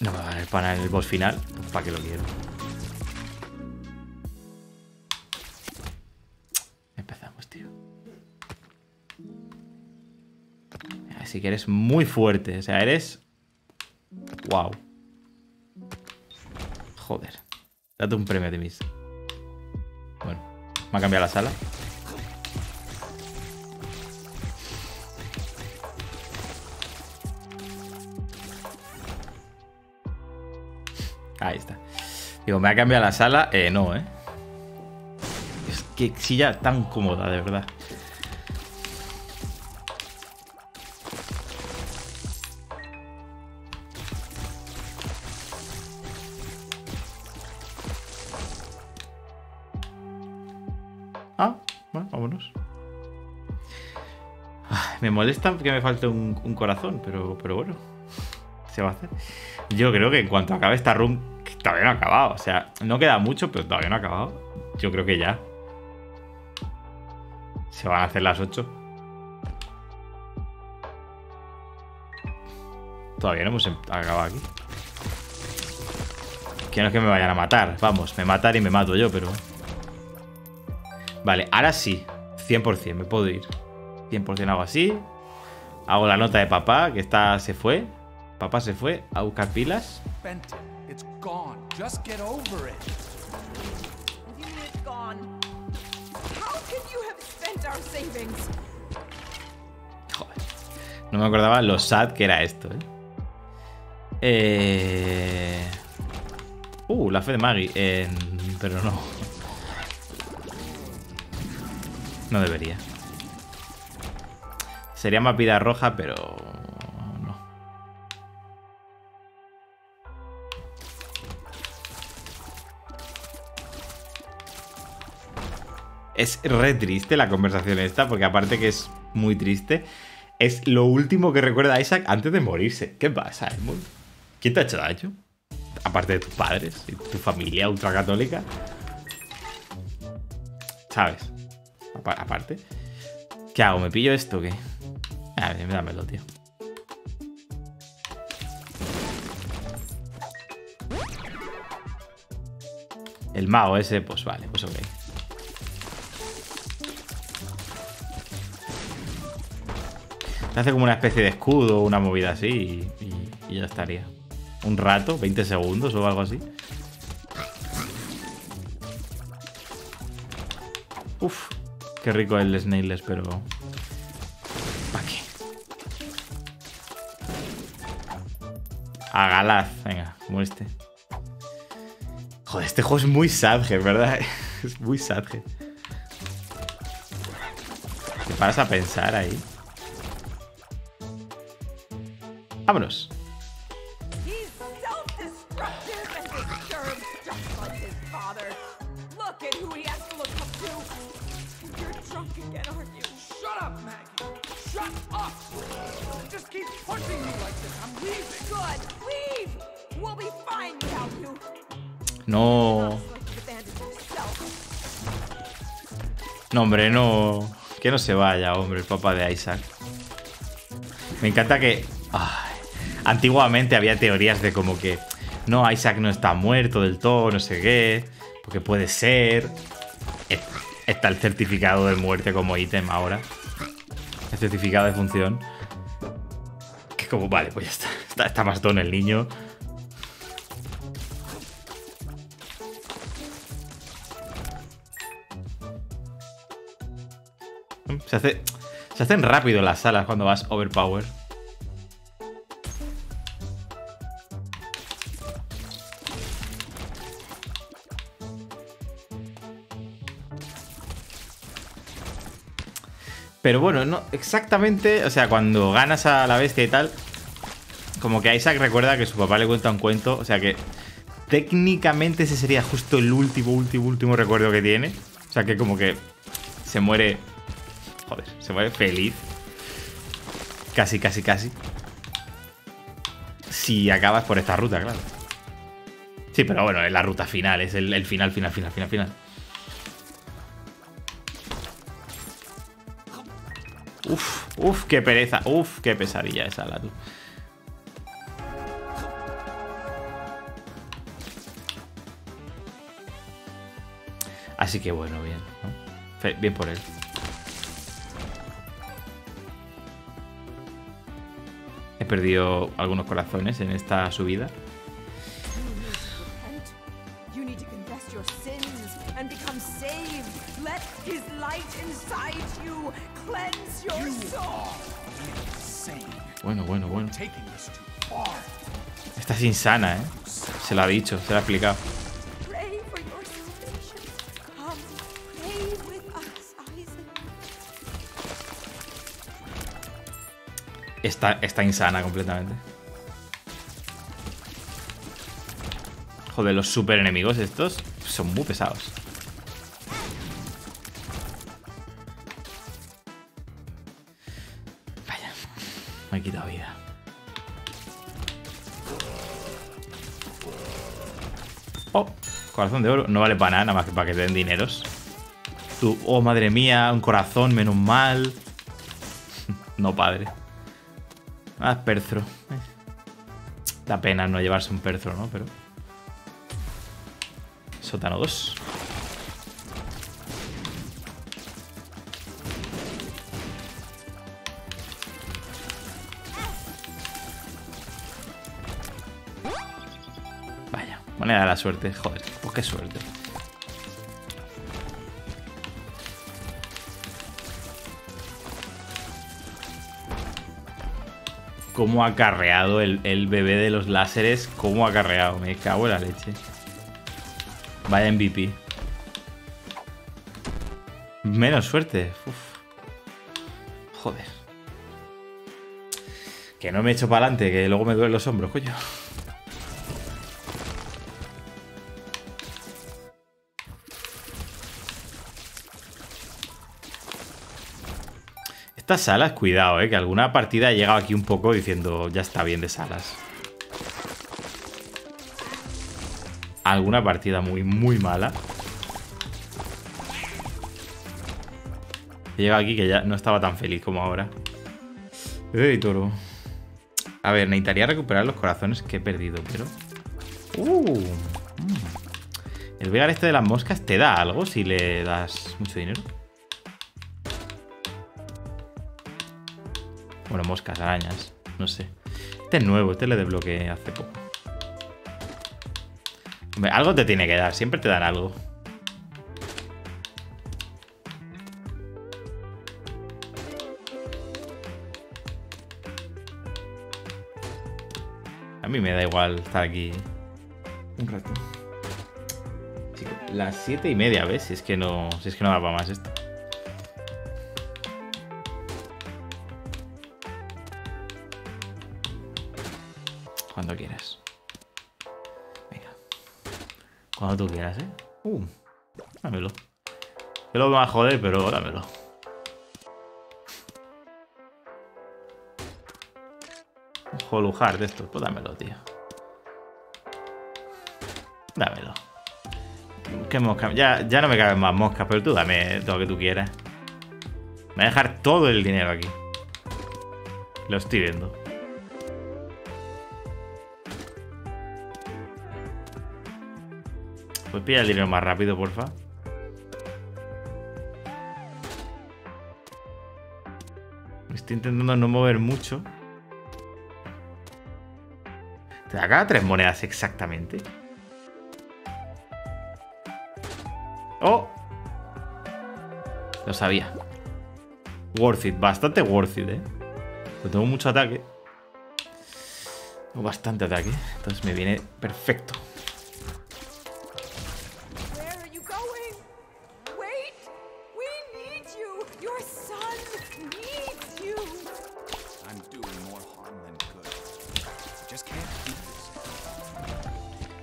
No me va a valer para nada en el boss final. Pues para qué lo quiero. Empezamos, tío. Así que eres muy fuerte. O sea, eres... Wow. Joder. Date un premio, Timis. Bueno, me ha cambiado la sala. Ahí está. Digo, me ha cambiado la sala. Eh, no, eh. Es que silla tan cómoda, de verdad. Me molesta que me falte un, un corazón, pero, pero bueno, se va a hacer. Yo creo que en cuanto acabe esta run, que todavía no ha acabado, o sea, no queda mucho, pero todavía no ha acabado. Yo creo que ya. Se van a hacer las ocho. Todavía no hemos acabado aquí. Que no es que me vayan a matar, vamos, me matar y me mato yo, pero... Vale, ahora sí, cien por cien, me puedo ir. cien por cien hago así. Hago la nota de papá, que está, se fue. Papá se fue a buscar pilas. Joder. No me acordaba lo sad que era esto, ¿eh? eh... Uh, la fe de Maggie. Eh, pero no. No debería. Sería más vida roja, pero no. Es re triste la conversación esta, porque aparte que es muy triste, es lo último que recuerda a Isaac antes de morirse. ¿Qué pasa, Edmund? ¿Quién te ha hecho daño? Aparte de tus padres y tu familia ultracatólica. ¿Sabes? Aparte. ¿Qué hago? ¿Me pillo esto o qué? A ver, dámelo, tío. El mago ese, pues vale, pues ok. Se hace como una especie de escudo, una movida así y, y, y ya estaría. Un rato, veinte segundos o algo así. Uf, qué rico el Snailess, pero... A Galaz, venga, como este. Joder, este juego es muy sadge, ¿verdad? Es muy sadge. Te paras a pensar ahí. Vámonos. No. No, hombre, no. Que no se vaya, hombre, el papá de Isaac. Me encanta que... Ay, antiguamente había teorías de como que... No, Isaac no está muerto del todo, no sé qué. Porque puede ser... Está el certificado de muerte como ítem ahora. El certificado de función. Que como, vale, pues ya está. Está, está más don el niño. Se, hace, se hacen rápido las salas cuando vas overpower. Pero bueno, no exactamente, o sea, cuando ganas a la bestia y tal, como que Isaac recuerda que su papá le cuenta un cuento, o sea que técnicamente ese sería justo el último, último, último recuerdo que tiene. O sea que como que se muere... Joder, se muere feliz. Casi, casi, casi. Si acabas por esta ruta, claro. Sí, pero bueno, es la ruta final, es el, el final, final, final, final, final. Uf, uf, qué pereza, uf, qué pesadilla esa la tú. Así que bueno, bien, ¿no? Bien por él. He perdido algunos corazones en esta subida. Bueno, bueno, bueno. Esta es insana, ¿eh? Se la ha dicho, se la ha explicado. Está, está insana completamente. Joder, los super enemigos estos son muy pesados. Vaya, me he quitado vida. Oh, corazón de oro. No vale para nada, nada más que para que te den dineros. Tú, oh madre mía, un corazón, menos mal. No, padre. Ah, perthro. Da pena no llevarse un perthro, ¿no? Pero... Sótano dos. Vaya, moneda de la suerte. Joder, pues qué suerte. Cómo ha carreado el, el bebé de los láseres. Cómo ha carreado. Me cago en la leche. Vaya M V P. Menos suerte. Uf. Joder. Que no me echo para adelante, que luego me duelen los hombros, coño. Estas salas, cuidado, eh, que alguna partida ha llegado aquí un poco diciendo ya está bien de salas. Alguna partida muy, muy mala. He llegado aquí que ya no estaba tan feliz como ahora. ¡Ey, toro! A ver, necesitaría recuperar los corazones que he perdido, pero... ¡Uh! El Vegar este de las moscas te da algo si le das mucho dinero. Bueno, moscas, arañas, no sé. Este es nuevo, este le desbloqueé hace poco. Hombre, algo te tiene que dar, siempre te dan algo. A mí me da igual estar aquí un rato. Chicos, las siete y media, ¿ves? Si es que no, si es que no da para más esto. Cuando quieras. Venga. Cuando tú quieras, ¿eh? Uh, dámelo. Yo lo voy a joder, pero dámelo. Un jolujar de estos. Pues dámelo, tío. Dámelo. ¿Qué mosca? Ya, ya no me caben más moscas, pero tú dame todo lo que tú quieras. Me voy a dejar todo el dinero aquí. Lo estoy viendo. Pues pilla el dinero más rápido, porfa. Estoy intentando no mover mucho. Te da cada tres monedas exactamente. ¡Oh! Lo sabía. Worth it, bastante worth it, eh. Pues tengo mucho ataque. Tengo bastante ataque. Entonces me viene perfecto.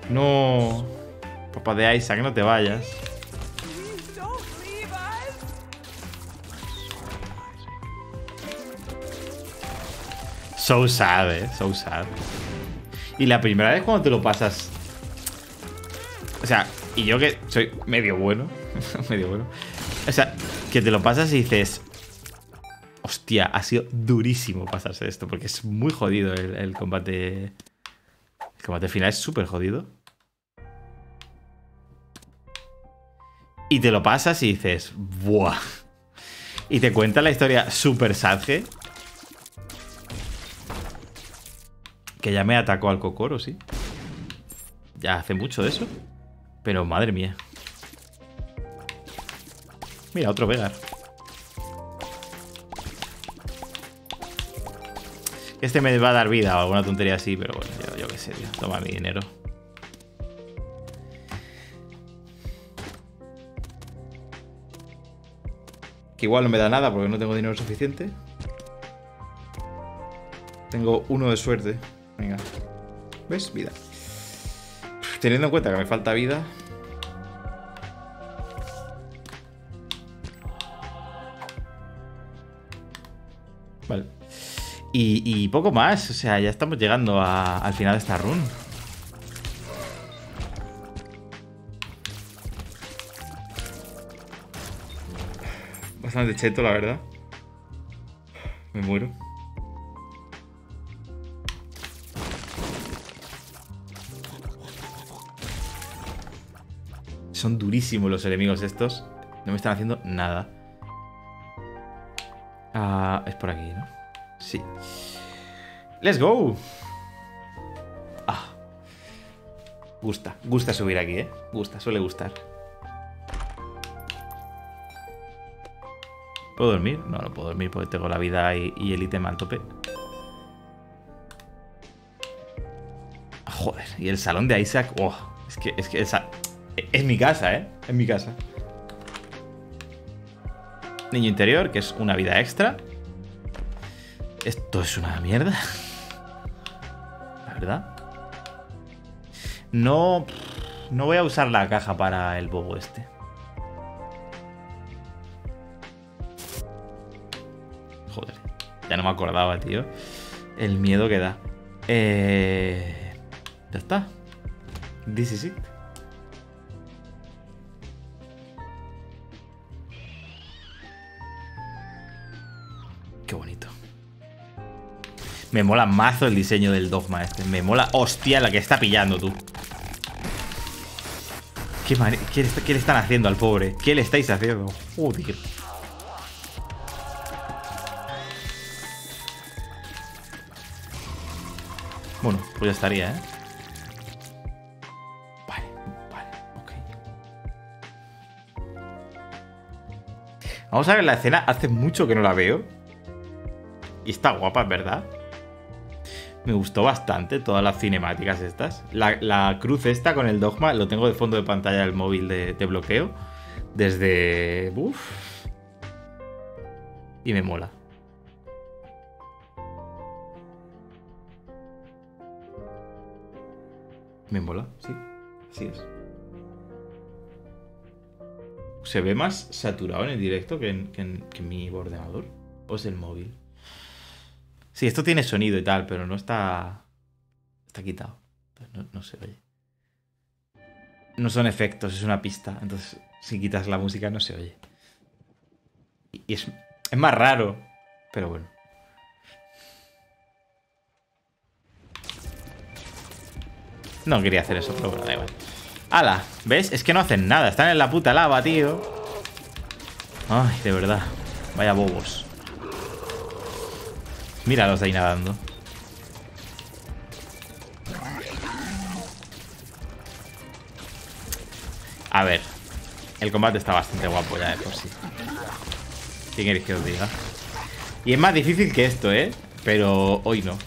No, papá de Isaac, no te vayas. So sad, eh, so sad. Y la primera vez cuando te lo pasas O sea, y yo que soy medio bueno, medio bueno. O sea, que te lo pasas y dices... Hostia, ha sido durísimo pasarse esto, porque es muy jodido el, el combate... El combate final es súper jodido. Y te lo pasas y dices... ¡Buah! Y te cuenta la historia súper sadge. Que ya me atacó al Kokoro, sí. Ya hace mucho de eso. Pero madre mía. Mira, otro Vegar. Este me va a dar vida o alguna tontería así, pero bueno, yo, yo qué sé, tío. Toma mi dinero. Que igual no me da nada porque no tengo dinero suficiente. Tengo uno de suerte. Venga. ¿Ves? Vida. Teniendo en cuenta que me falta vida... Vale. Y, y poco más. O sea, ya estamos llegando a, al final de esta run. Bastante cheto, la verdad. Me muero. Son durísimos los enemigos estos. No me están haciendo nada. Ah, es por aquí, ¿no? Sí. ¡Let's go! Ah. Gusta. Gusta subir aquí, ¿eh? Gusta, suele gustar. ¿Puedo dormir? No, no puedo dormir porque tengo la vida y, y el ítem al tope. Joder. Y el salón de Isaac. Oh, es que, es que el salón... Es mi casa, ¿eh? Es mi casa. Niño interior, que es una vida extra. Esto es una mierda. La verdad. No... No voy a usar la caja para el bobo este. Joder. Ya no me acordaba, tío. El miedo que da. Eh... Ya está. This is it. Me mola mazo el diseño del dogma este. Me mola... ¡Hostia! La que está pillando, tú. ¿Qué, mani... ¿Qué, le... ¿Qué le están haciendo al pobre? ¿Qué le estáis haciendo? Joder. Bueno, pues ya estaría, ¿eh? Vale, vale, ok. Vamos a ver la escena. Hace mucho que no la veo. Y está guapa, ¿verdad? Me gustó bastante todas las cinemáticas estas. La, la cruz esta con el dogma lo tengo de fondo de pantalla del móvil de, de bloqueo. Desde... Uf. Y me mola. Me mola, sí. Así es. ¿Se ve más saturado en el directo que en, que en, que en mi ordenador? ¿O es el móvil? Sí, esto tiene sonido y tal, pero no está... Está quitado. No, no se oye. No son efectos, es una pista. Entonces, si quitas la música no se oye. Y es, es más raro. Pero bueno. No quería hacer eso, pero bueno, da igual. ¡Hala! ¿Ves? Es que no hacen nada. Están en la puta lava, tío. Ay, de verdad. Vaya bobos. Míralos ahí nadando. A ver. El combate está bastante guapo ya de por sí. ¿Quién queréis que os diga? Y es más difícil que esto, ¿eh? Pero hoy no.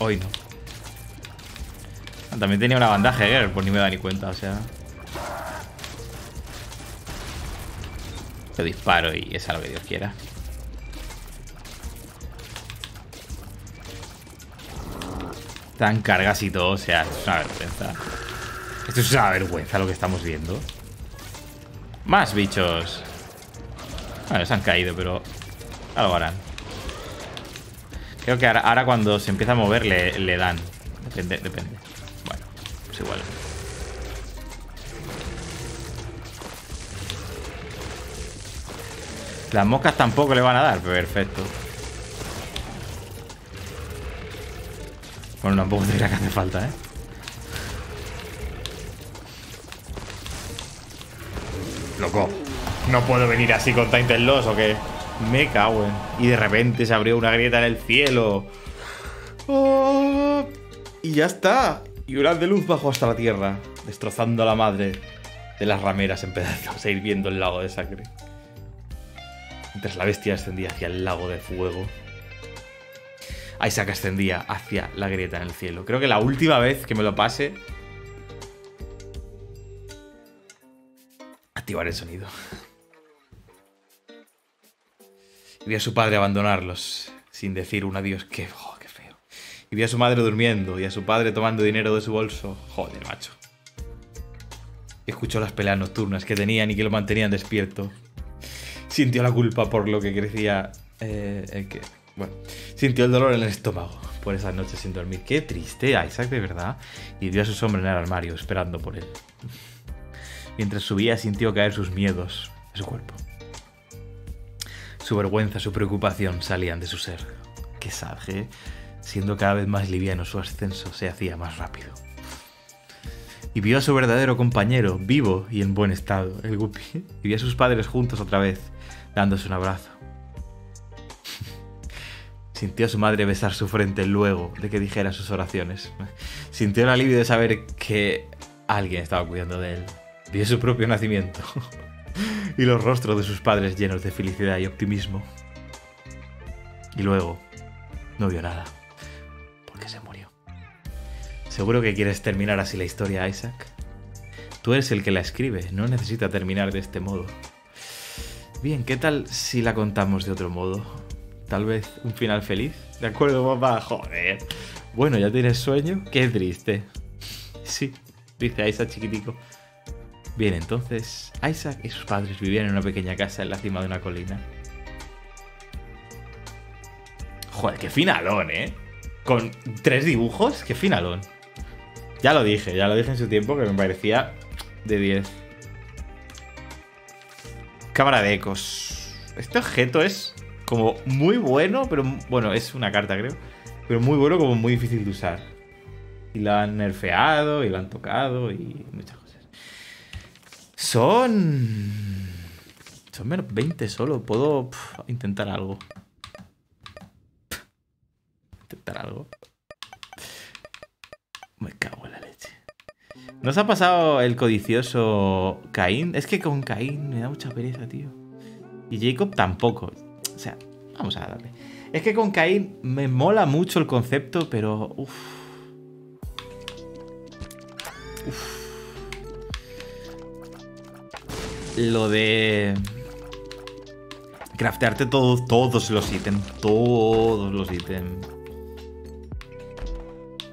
Hoy no. También tenía una bandaja, ¿eh? Pues ni me da ni cuenta, o sea... Lo disparo y es a lo que Dios quiera. Tan cargas y todo, o sea, esto es una vergüenza. Esto es una vergüenza lo que estamos viendo. Más bichos. Bueno, se han caído, pero algo harán. Creo que ahora, ahora cuando se empieza a mover le, le dan. Depende, depende. Bueno, es igual. Las moscas tampoco le van a dar. Perfecto. Bueno, tampoco te dirá que hace falta, ¿eh? Loco, no puedo venir así con Tainted Loss, ¿o qué? Me cago en... Y de repente se abrió una grieta en el cielo. Oh, y ya está. Y un haz de luz bajó hasta la tierra, destrozando a la madre de las rameras en pedazos e hirviendo el lago de sangre. Mientras la bestia ascendía hacia el lago de fuego, Isaac ascendía hacia la grieta en el cielo. Creo que la última vez que me lo pase... activar el sonido. Y vi a su padre abandonarlos sin decir un adiós. Qué, oh, qué feo. Y vi a su madre durmiendo y a su padre tomando dinero de su bolso. Joder, macho. Y escuchó las peleas nocturnas que tenían y que lo mantenían despierto. Sintió la culpa por lo que crecía... Eh, el que, bueno, sintió el dolor en el estómago por esas noches sin dormir. Qué triste, Isaac, de verdad. Y vio a su sombra en el armario esperando por él. Mientras subía, sintió caer sus miedos de su cuerpo. Su vergüenza, su preocupación salían de su ser. Qué salvaje. Siendo cada vez más liviano, su ascenso se hacía más rápido. Y vio a su verdadero compañero, vivo y en buen estado, el Guppy. Y vio a sus padres juntos otra vez, dándose un abrazo. Sintió a su madre besar su frente luego de que dijera sus oraciones. Sintió el alivio de saber que alguien estaba cuidando de él. Vio su propio nacimiento y los rostros de sus padres llenos de felicidad y optimismo. Y luego no vio nada, porque se murió. ¿Seguro que quieres terminar así la historia, Isaac? Tú eres el que la escribe, no necesita terminar de este modo. Bien, ¿qué tal si la contamos de otro modo? Tal vez un final feliz. De acuerdo, papá, joder. Bueno, ¿ya tienes sueño? Qué triste. Sí, dice Isaac chiquitico. Bien, entonces, Isaac y sus padres vivían en una pequeña casa en la cima de una colina. Joder, qué finalón, ¿eh? Con tres dibujos, qué finalón. Ya lo dije, ya lo dije en su tiempo, que me parecía de diez. Cámara de ecos. Este objeto es como muy bueno, pero... Bueno, es una carta, creo. Pero muy bueno, como muy difícil de usar. Y lo han nerfeado, y lo han tocado, y muchas cosas. Son... Son menos veinte solo. Puedo pf, intentar algo. Pf, intentar algo. Me cago en la leche. ¿Nos ha pasado el codicioso Caín? Es que con Caín me da mucha pereza, tío. Y Jacob tampoco. O sea, vamos a darle. Es que con Caín me mola mucho el concepto, pero... Uf. Uf. Lo de craftearte todo, todos los ítems, todos los ítems.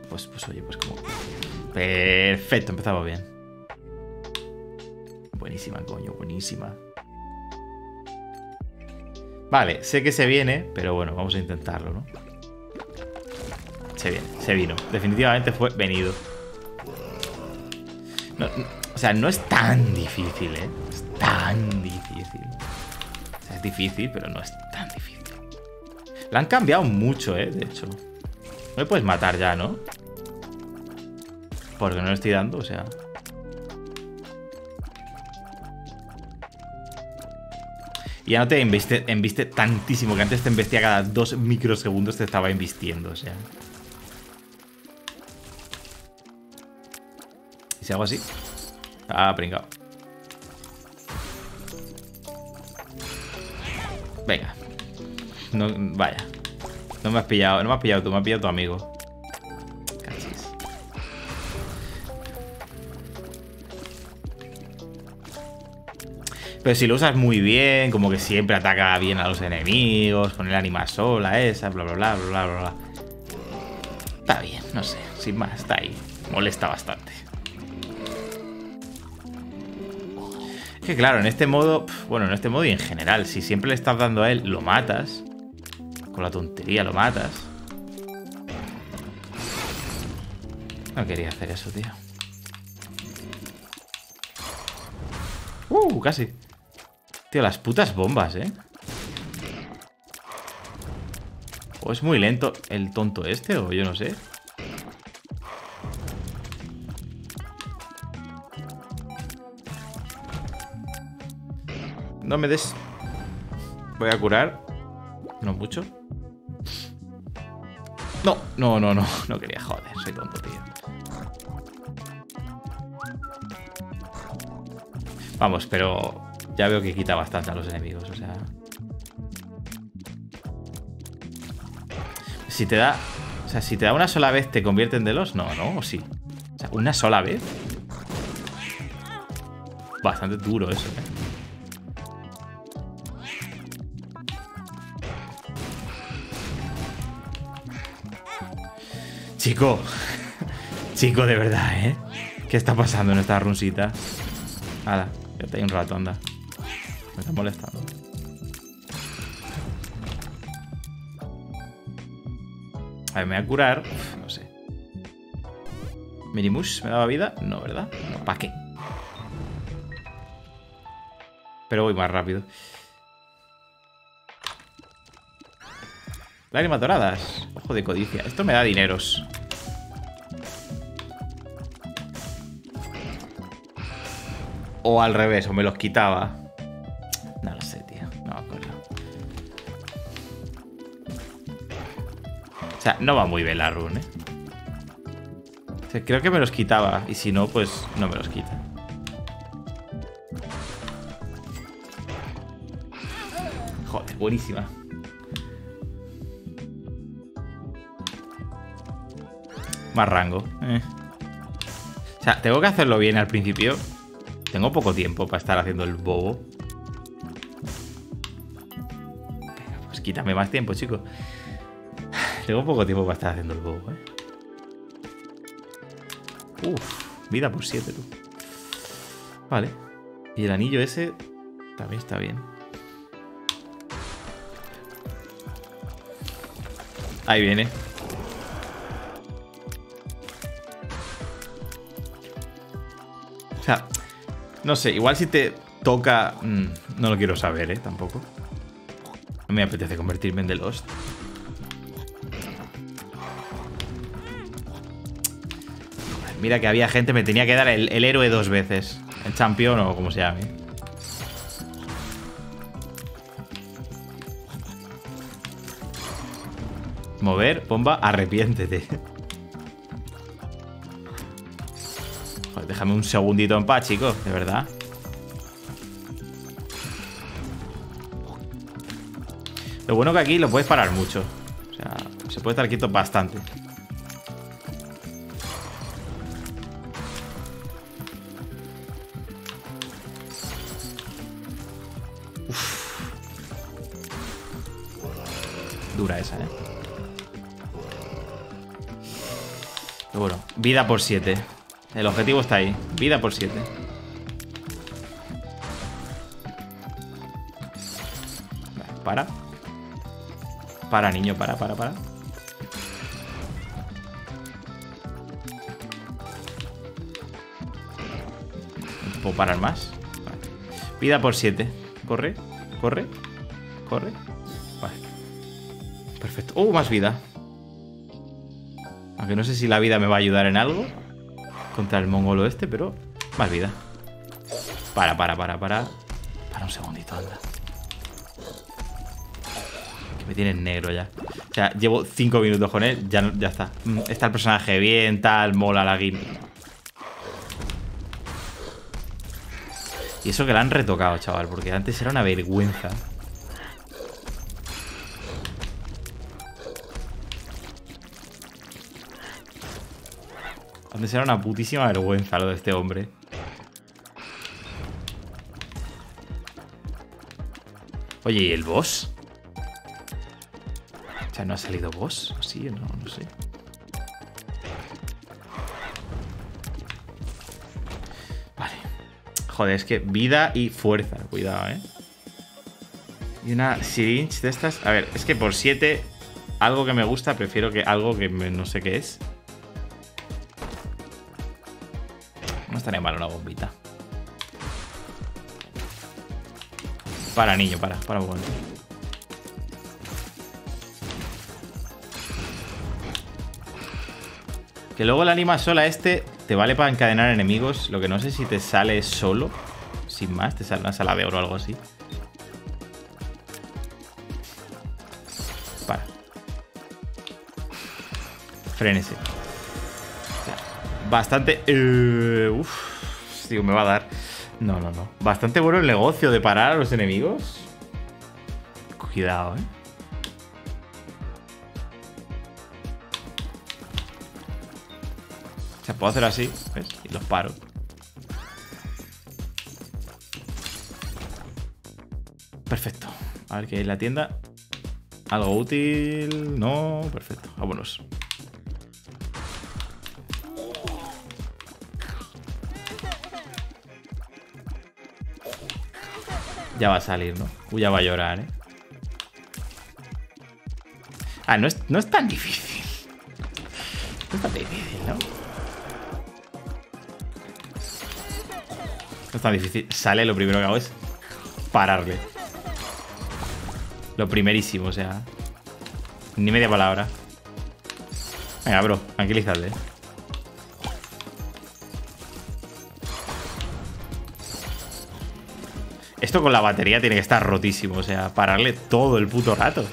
Pues, pues oye, pues como... Perfecto, empezaba bien. Buenísima, coño, buenísima. Vale, sé que se viene, pero bueno, vamos a intentarlo, ¿no? Se viene, se vino. Definitivamente fue venido. No, no, o sea, no es tan difícil, ¿eh? Tan difícil. O sea, es difícil, pero no es tan difícil. La han cambiado mucho, eh, de hecho. No le puedes matar ya, ¿no? Porque no le estoy dando, o sea. Y ya no te embiste, embiste tantísimo, que antes te embestía cada dos microsegundos, te estaba embistiendo, o sea. Y si hago así. Ah, pringao. Venga. No, vaya. No me has pillado. No me has pillado tú, me has pillado tu amigo. Cachis. Pero si lo usas muy bien, como que siempre ataca bien a los enemigos, con el ánima sola, esa, bla, bla, bla, bla, bla, bla. Está bien, no sé. Sin más, está ahí. Molesta bastante. Es que claro, en este modo, bueno, en este modo y en general, si siempre le estás dando a él, lo matas. Con la tontería lo matas. No quería hacer eso, tío. Uh, casi. Tío, las putas bombas, eh. O es muy lento el tonto este, o yo no sé. No me des... Voy a curar. No mucho. No, no, no, no. No quería, joder, soy tonto, tío. Vamos, pero... Ya veo que quita bastante a los enemigos, o sea... Si te da... O sea, si te da una sola vez, ¿te convierten de los? No, no, o sí. O sea, ¿una sola vez? Bastante duro eso, eh. Chico, chico, de verdad, ¿eh? ¿Qué está pasando en esta runsita? Hala, ya te hay un rato, anda. Me está molestando. A ver, me voy a curar. Uf, no sé. ¿Minimush me daba vida? No, ¿verdad? No, ¿para qué? Pero voy más rápido. Lágrimas doradas. Ojo de codicia. Esto me da dineros. O al revés, o me los quitaba. No lo sé, tío. No me acuerdo. O sea, no va muy bien la run, ¿eh? O sea, creo que me los quitaba. Y si no, pues no me los quita. Joder, buenísima. Más rango. Eh. O sea, tengo que hacerlo bien al principio. Tengo poco tiempo para estar haciendo el bobo. Venga, pues quítame más tiempo, chicos. Tengo poco tiempo para estar haciendo el bobo, eh. Uf, vida por siete, tú. Vale. Y el anillo ese también está bien. Ahí viene. O sea, no sé, igual si te toca... Mmm, no lo quiero saber, ¿eh? Tampoco. No me apetece convertirme en The Lost. Joder, mira que había gente, me tenía que dar el, el héroe dos veces. El champion o como se llame. Mover, bomba, arrepiéntete. Déjame un segundito en paz, chicos, de verdad. Lo bueno que aquí lo puedes parar mucho. O sea, se puede estar quieto bastante. Uf. Dura esa, ¿eh? Pero bueno, vida por siete. El objetivo está ahí. Vida por siete. Para. Para, niño. Para, para, para. ¿Puedo parar más? Vale. Vida por siete. Corre. Corre. Corre. Vale. Perfecto. ¡Uh! Más vida. Aunque no sé si la vida me va a ayudar en algo. Contra el mongolo este, pero más vida. Para, para, para, para. Para un segundito, anda. Que me tiene negro ya. O sea, llevo cinco minutos con él. Ya, ya está. Está el personaje bien, tal. Mola la gimmick. Y eso que la han retocado, chaval. Porque antes era una vergüenza. Antes era una putísima vergüenza lo de este hombre. Oye, ¿y el boss? O sea, ¿no ha salido boss? Sí, no, no sé. Vale. Joder, es que vida y fuerza. Cuidado, ¿eh? Y una syringe de estas. A ver, es que por siete, algo que me gusta, prefiero que algo que me, no sé qué es. estaría mal una bombita. Para, niño, para, para un momento. Que luego la anima sola este te vale para encadenar enemigos. Lo que no sé si te sale solo. Sin más, te sale una sala de oro o algo así. Para. Frénese. Bastante... Uh, uf, tío, me va a dar... No, no, no. Bastante bueno el negocio de parar a los enemigos. Cuidado, eh. O sea, puedo hacer así, ¿ves? Y los paro. Perfecto. A ver qué hay en la tienda. Algo útil. No, perfecto. Vámonos. Ya va a salir, ¿no? Uy, ya va a llorar, ¿eh? Ah, no es, no es tan difícil. No es tan difícil, ¿no? No es tan difícil. Sale, lo primero que hago es pararle. Lo primerísimo, o sea. Ni media palabra. Venga, bro, tranquilízate. Esto con la batería tiene que estar rotísimo. O sea, pararle todo el puto rato.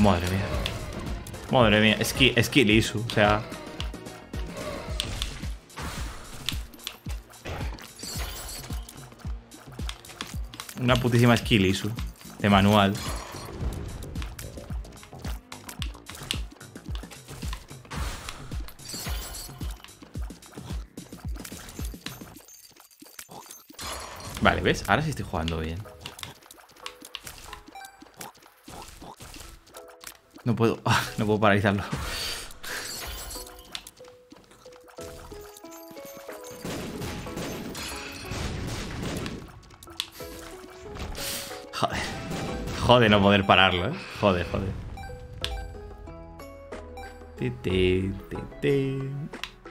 Madre mía. Madre mía. Es que es que liso. O sea... Una putísima skill issue de manual. Vale, ¿ves? Ahora sí estoy jugando bien. No puedo... Ah, no puedo paralizarlo. Joder. Joder no poder pararlo, ¿eh? Joder, joder.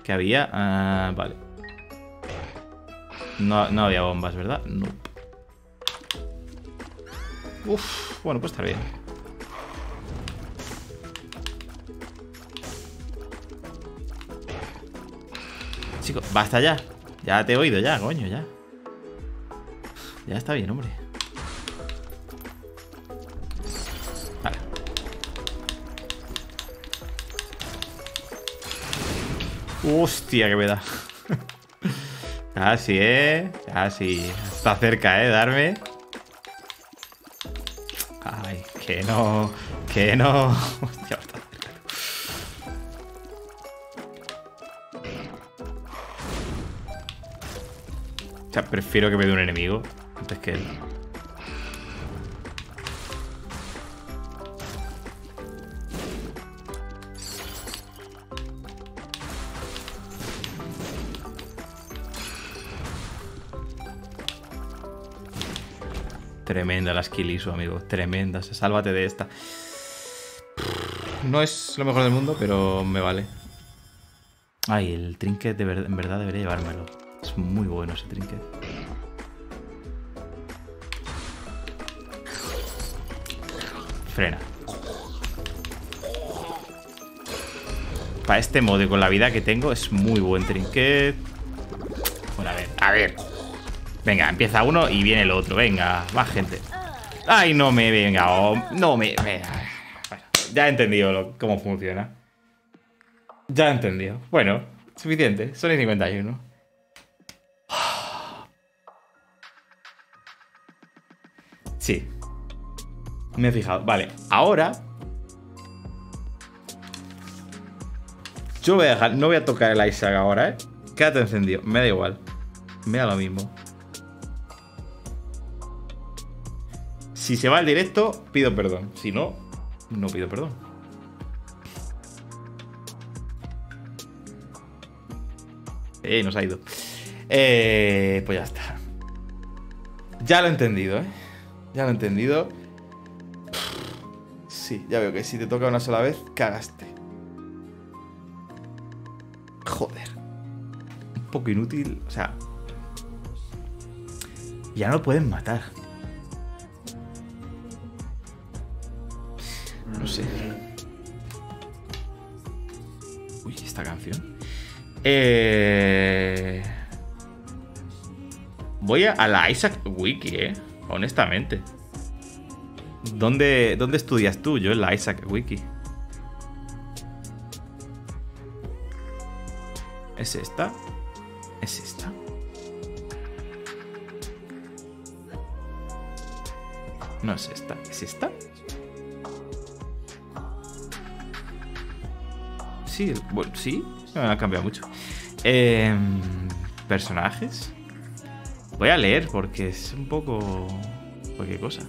¿Qué había? Ah, vale. No, no había bombas, ¿verdad? No. Uf, bueno, pues está bien. Chico, basta ya. Ya te he oído, ya, coño, ya. Ya está bien, hombre. Vale. Hostia, que me da. Así, ¿eh? Así. Está cerca, ¿eh? Darme. Ay, que no. Que no. Hostia, está cerca. O sea, prefiero que me dé un enemigo antes que él. Tremenda la skill issue, amigo. Tremenda. O sea, sálvate de esta. No es lo mejor del mundo, pero me vale. Ay, el trinket de ver... en verdad debería llevármelo. Es muy bueno ese trinket. Frena. Para este modo y con la vida que tengo es muy buen trinket. Bueno, a ver, a ver. Venga, empieza uno y viene el otro. Venga, más gente. Ay, no me venga. Oh, no me... Venga. Bueno, ya he entendido lo, cómo funciona. Ya he entendido. Bueno, suficiente. Son cincuenta y uno. Sí. Me he fijado. Vale, ahora... Yo voy a dejar... No voy a tocar el Isaac ahora, ¿eh? Quédate encendido. Me da igual. Me da lo mismo. Si se va el directo, pido perdón. Si no, no pido perdón. Eh, nos ha ido. Eh, pues ya está. Ya lo he entendido, ¿eh? Ya lo he entendido. Sí, ya veo que si te toca una sola vez, cagaste. Joder. Un poco inútil, o sea... Ya no lo pueden matar. No sé. Uy, esta canción. Eh... Voy a la Isaac Wiki, eh. Honestamente. ¿Dónde, dónde estudias tú? Yo en la Isaac Wiki. ¿Es esta? ¿Es esta? No es esta. ¿Es esta? Sí, bueno, sí. No me ha cambiado mucho. Eh, ¿Personajes? Voy a leer porque es un poco... cualquier cosa.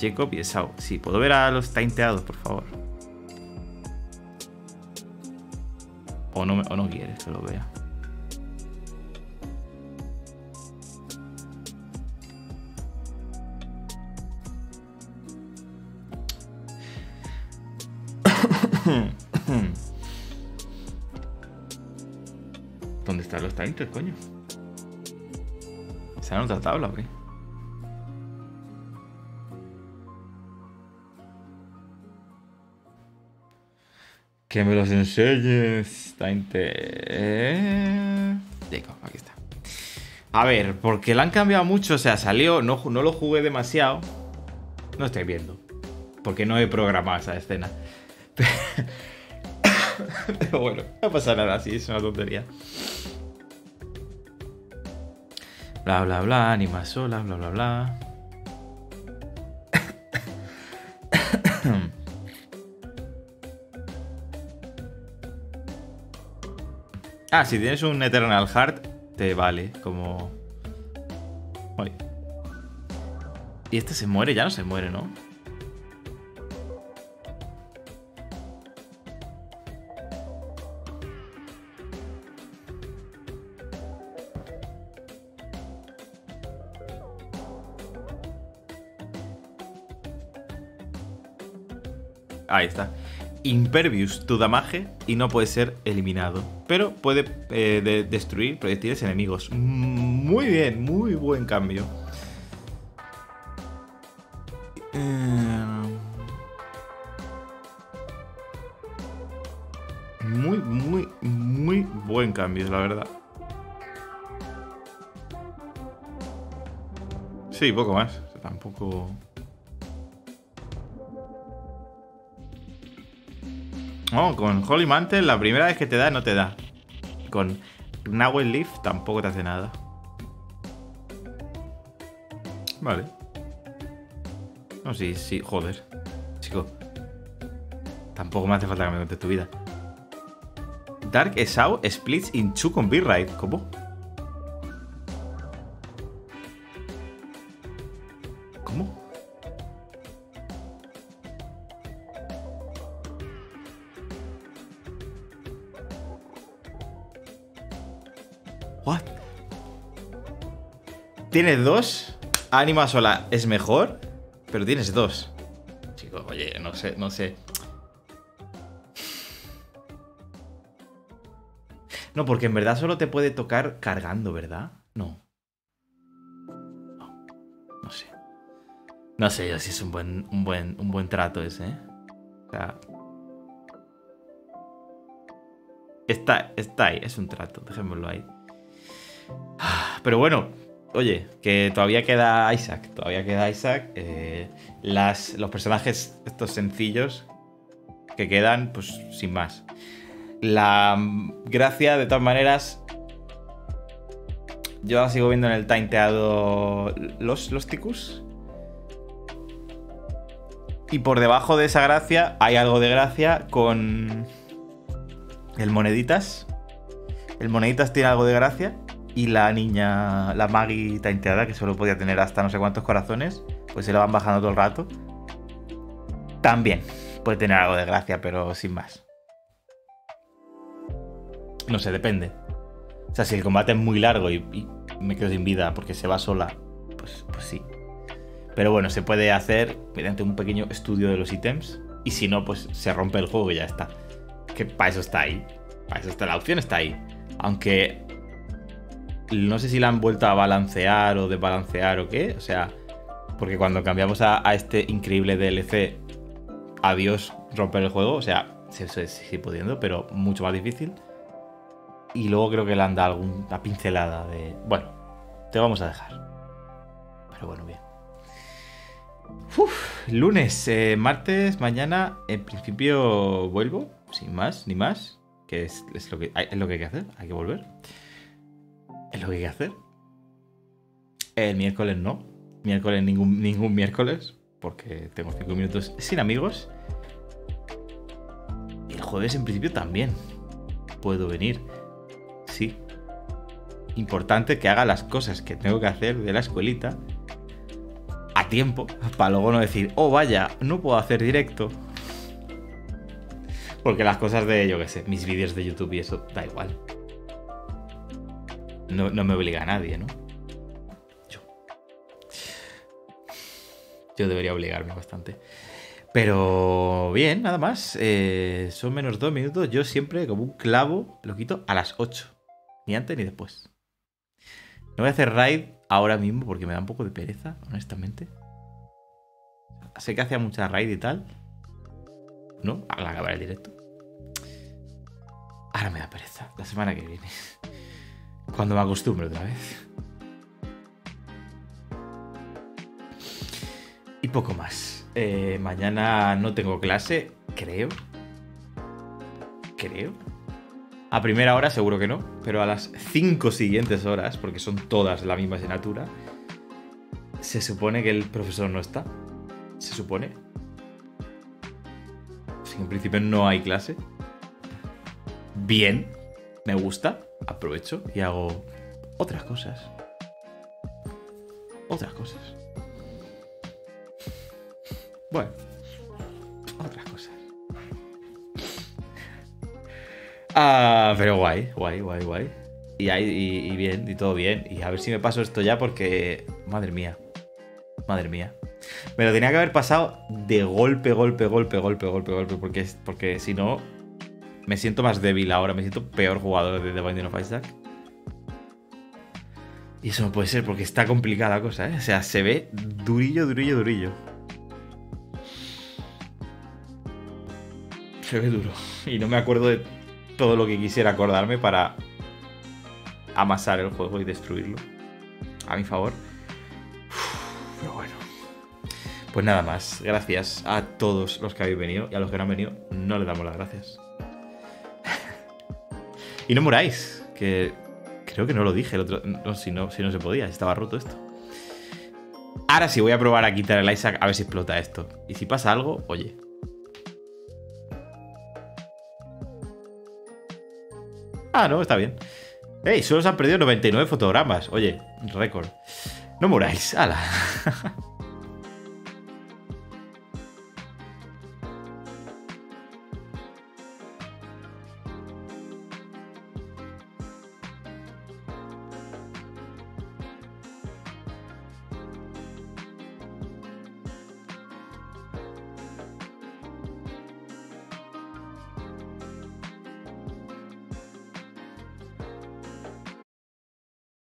Jacob y Esau. Sí, ¿puedo ver a los tainteados, por favor? O no, o no quieres que lo vea. ¿Dónde están los taintes, coño? ¿Están en otra tabla o qué? Que me los enseñes, tainte. Eh... Jacob, aquí está. A ver, porque la han cambiado mucho. O sea, salió, no, no lo jugué demasiado. No estoy viendo, porque no he programado esa escena. Pero bueno, no pasa nada, sí, es una tontería. Bla, bla, bla, anima sola, bla, bla, bla. Ah, si tienes un Eternal Heart, te vale, como... Oye. Y este se muere, ya no se muere, ¿no? Ahí está. Impervious tu damage y no puede ser eliminado, pero puede eh, de destruir proyectiles enemigos. Muy bien, muy buen cambio. Muy, muy, muy buen cambio, la verdad. Sí, poco más. Tampoco... No, oh, con Holy Mantle la primera vez que te da no te da. Con Nahuel Leaf tampoco te hace nada. Vale. No, sí, sí, joder. Chico. Tampoco me hace falta que me cuentes tu vida. Dark Esau splits in two con B-Ride. ¿Cómo? Tienes dos, ánima sola es mejor, pero tienes dos. Chicos, oye, no sé, no sé. No, porque en verdad solo te puede tocar cargando, ¿verdad? No. No, no sé. No sé yo si es un buen, un buen, un buen trato ese, ¿eh? O sea... Está, está ahí, es un trato, dejémoslo ahí. Pero bueno... Oye, que todavía queda Isaac, todavía queda Isaac. Eh, las, los personajes estos sencillos que quedan, pues sin más. La gracia, de todas maneras, yo la sigo viendo en el tainteado los, los ticus. Y por debajo de esa gracia hay algo de gracia con el moneditas. El moneditas tiene algo de gracia. Y la niña, la Maggie tainteada, que solo podía tener hasta no sé cuántos corazones, pues se la van bajando todo el rato. También puede tener algo de gracia, pero sin más. No sé, depende. O sea, si el combate es muy largo y, y me quedo sin vida porque se va sola, pues, pues sí. Pero bueno, se puede hacer mediante un pequeño estudio de los ítems. Y si no, pues se rompe el juego y ya está. Que para eso está ahí. Para eso está, la opción está ahí. Aunque no sé si la han vuelto a balancear o desbalancear o qué. O sea, porque cuando cambiamos a, a este increíble D L C, adiós romper el juego. O sea, se sigue sí, sí, sí, pudiendo, pero mucho más difícil. Y luego creo que le han dado alguna pincelada de... Bueno, te vamos a dejar. Pero bueno, bien. Uf, lunes, eh, martes, mañana, en principio vuelvo, sin más ni más, que es, es, lo que, es lo que hay que hacer, hay que volver. Es lo que hay que hacer. El miércoles no, miércoles ningún, ningún miércoles, porque tengo cinco minutos sin amigos. El jueves en principio también puedo venir, sí. Importante que haga las cosas que tengo que hacer de la escuelita a tiempo, para luego no decir, oh vaya, no puedo hacer directo. Porque las cosas de, yo qué sé, mis vídeos de YouTube y eso, da igual. No, no me obliga a nadie, ¿no? Yo. Yo debería obligarme bastante. Pero bien, nada más. Eh, son menos dos minutos. Yo siempre, como un clavo, lo quito a las ocho. Ni antes ni después. No voy a hacer raid ahora mismo porque me da un poco de pereza, honestamente. Sé que hacía mucha raid y tal, ¿no? Al acabar el directo. Ahora me da pereza. La semana que viene. Cuando me acostumbre otra vez. Y poco más. Eh, mañana no tengo clase, creo. Creo. A primera hora seguro que no, pero a las cinco siguientes horas, porque son todas la misma asignatura, se supone que el profesor no está. Se supone. Así que en principio no hay clase. Bien, me gusta, aprovecho y hago otras cosas. Otras cosas. Bueno, otras cosas. Ah, pero guay, guay, guay, guay. Y, ahí, y, y bien, y todo bien. Y a ver si me paso esto ya porque... Madre mía. Madre mía. Me lo tenía que haber pasado de golpe, golpe, golpe, golpe, golpe, golpe. Porque, porque si no, me siento más débil ahora. Me siento peor jugador de The Binding of Isaac. Y eso no puede ser porque está complicada la cosa, ¿eh? O sea, se ve durillo, durillo, durillo. Se ve duro. Y no me acuerdo de... todo lo que quisiera acordarme para amasar el juego y destruirlo a mi favor. Uf, pero bueno, pues nada más, gracias a todos los que habéis venido, y a los que no han venido no les damos las gracias. Y no muráis, que creo que no lo dije el otro, no, si, no, si no se podía, estaba roto esto. Ahora sí voy a probar a quitar el Isaac a ver si explota esto, y si pasa algo, oye. Ah, no, está bien. Ey, solo se han perdido noventa y nueve fotogramas. Oye, récord. No muráis, ala.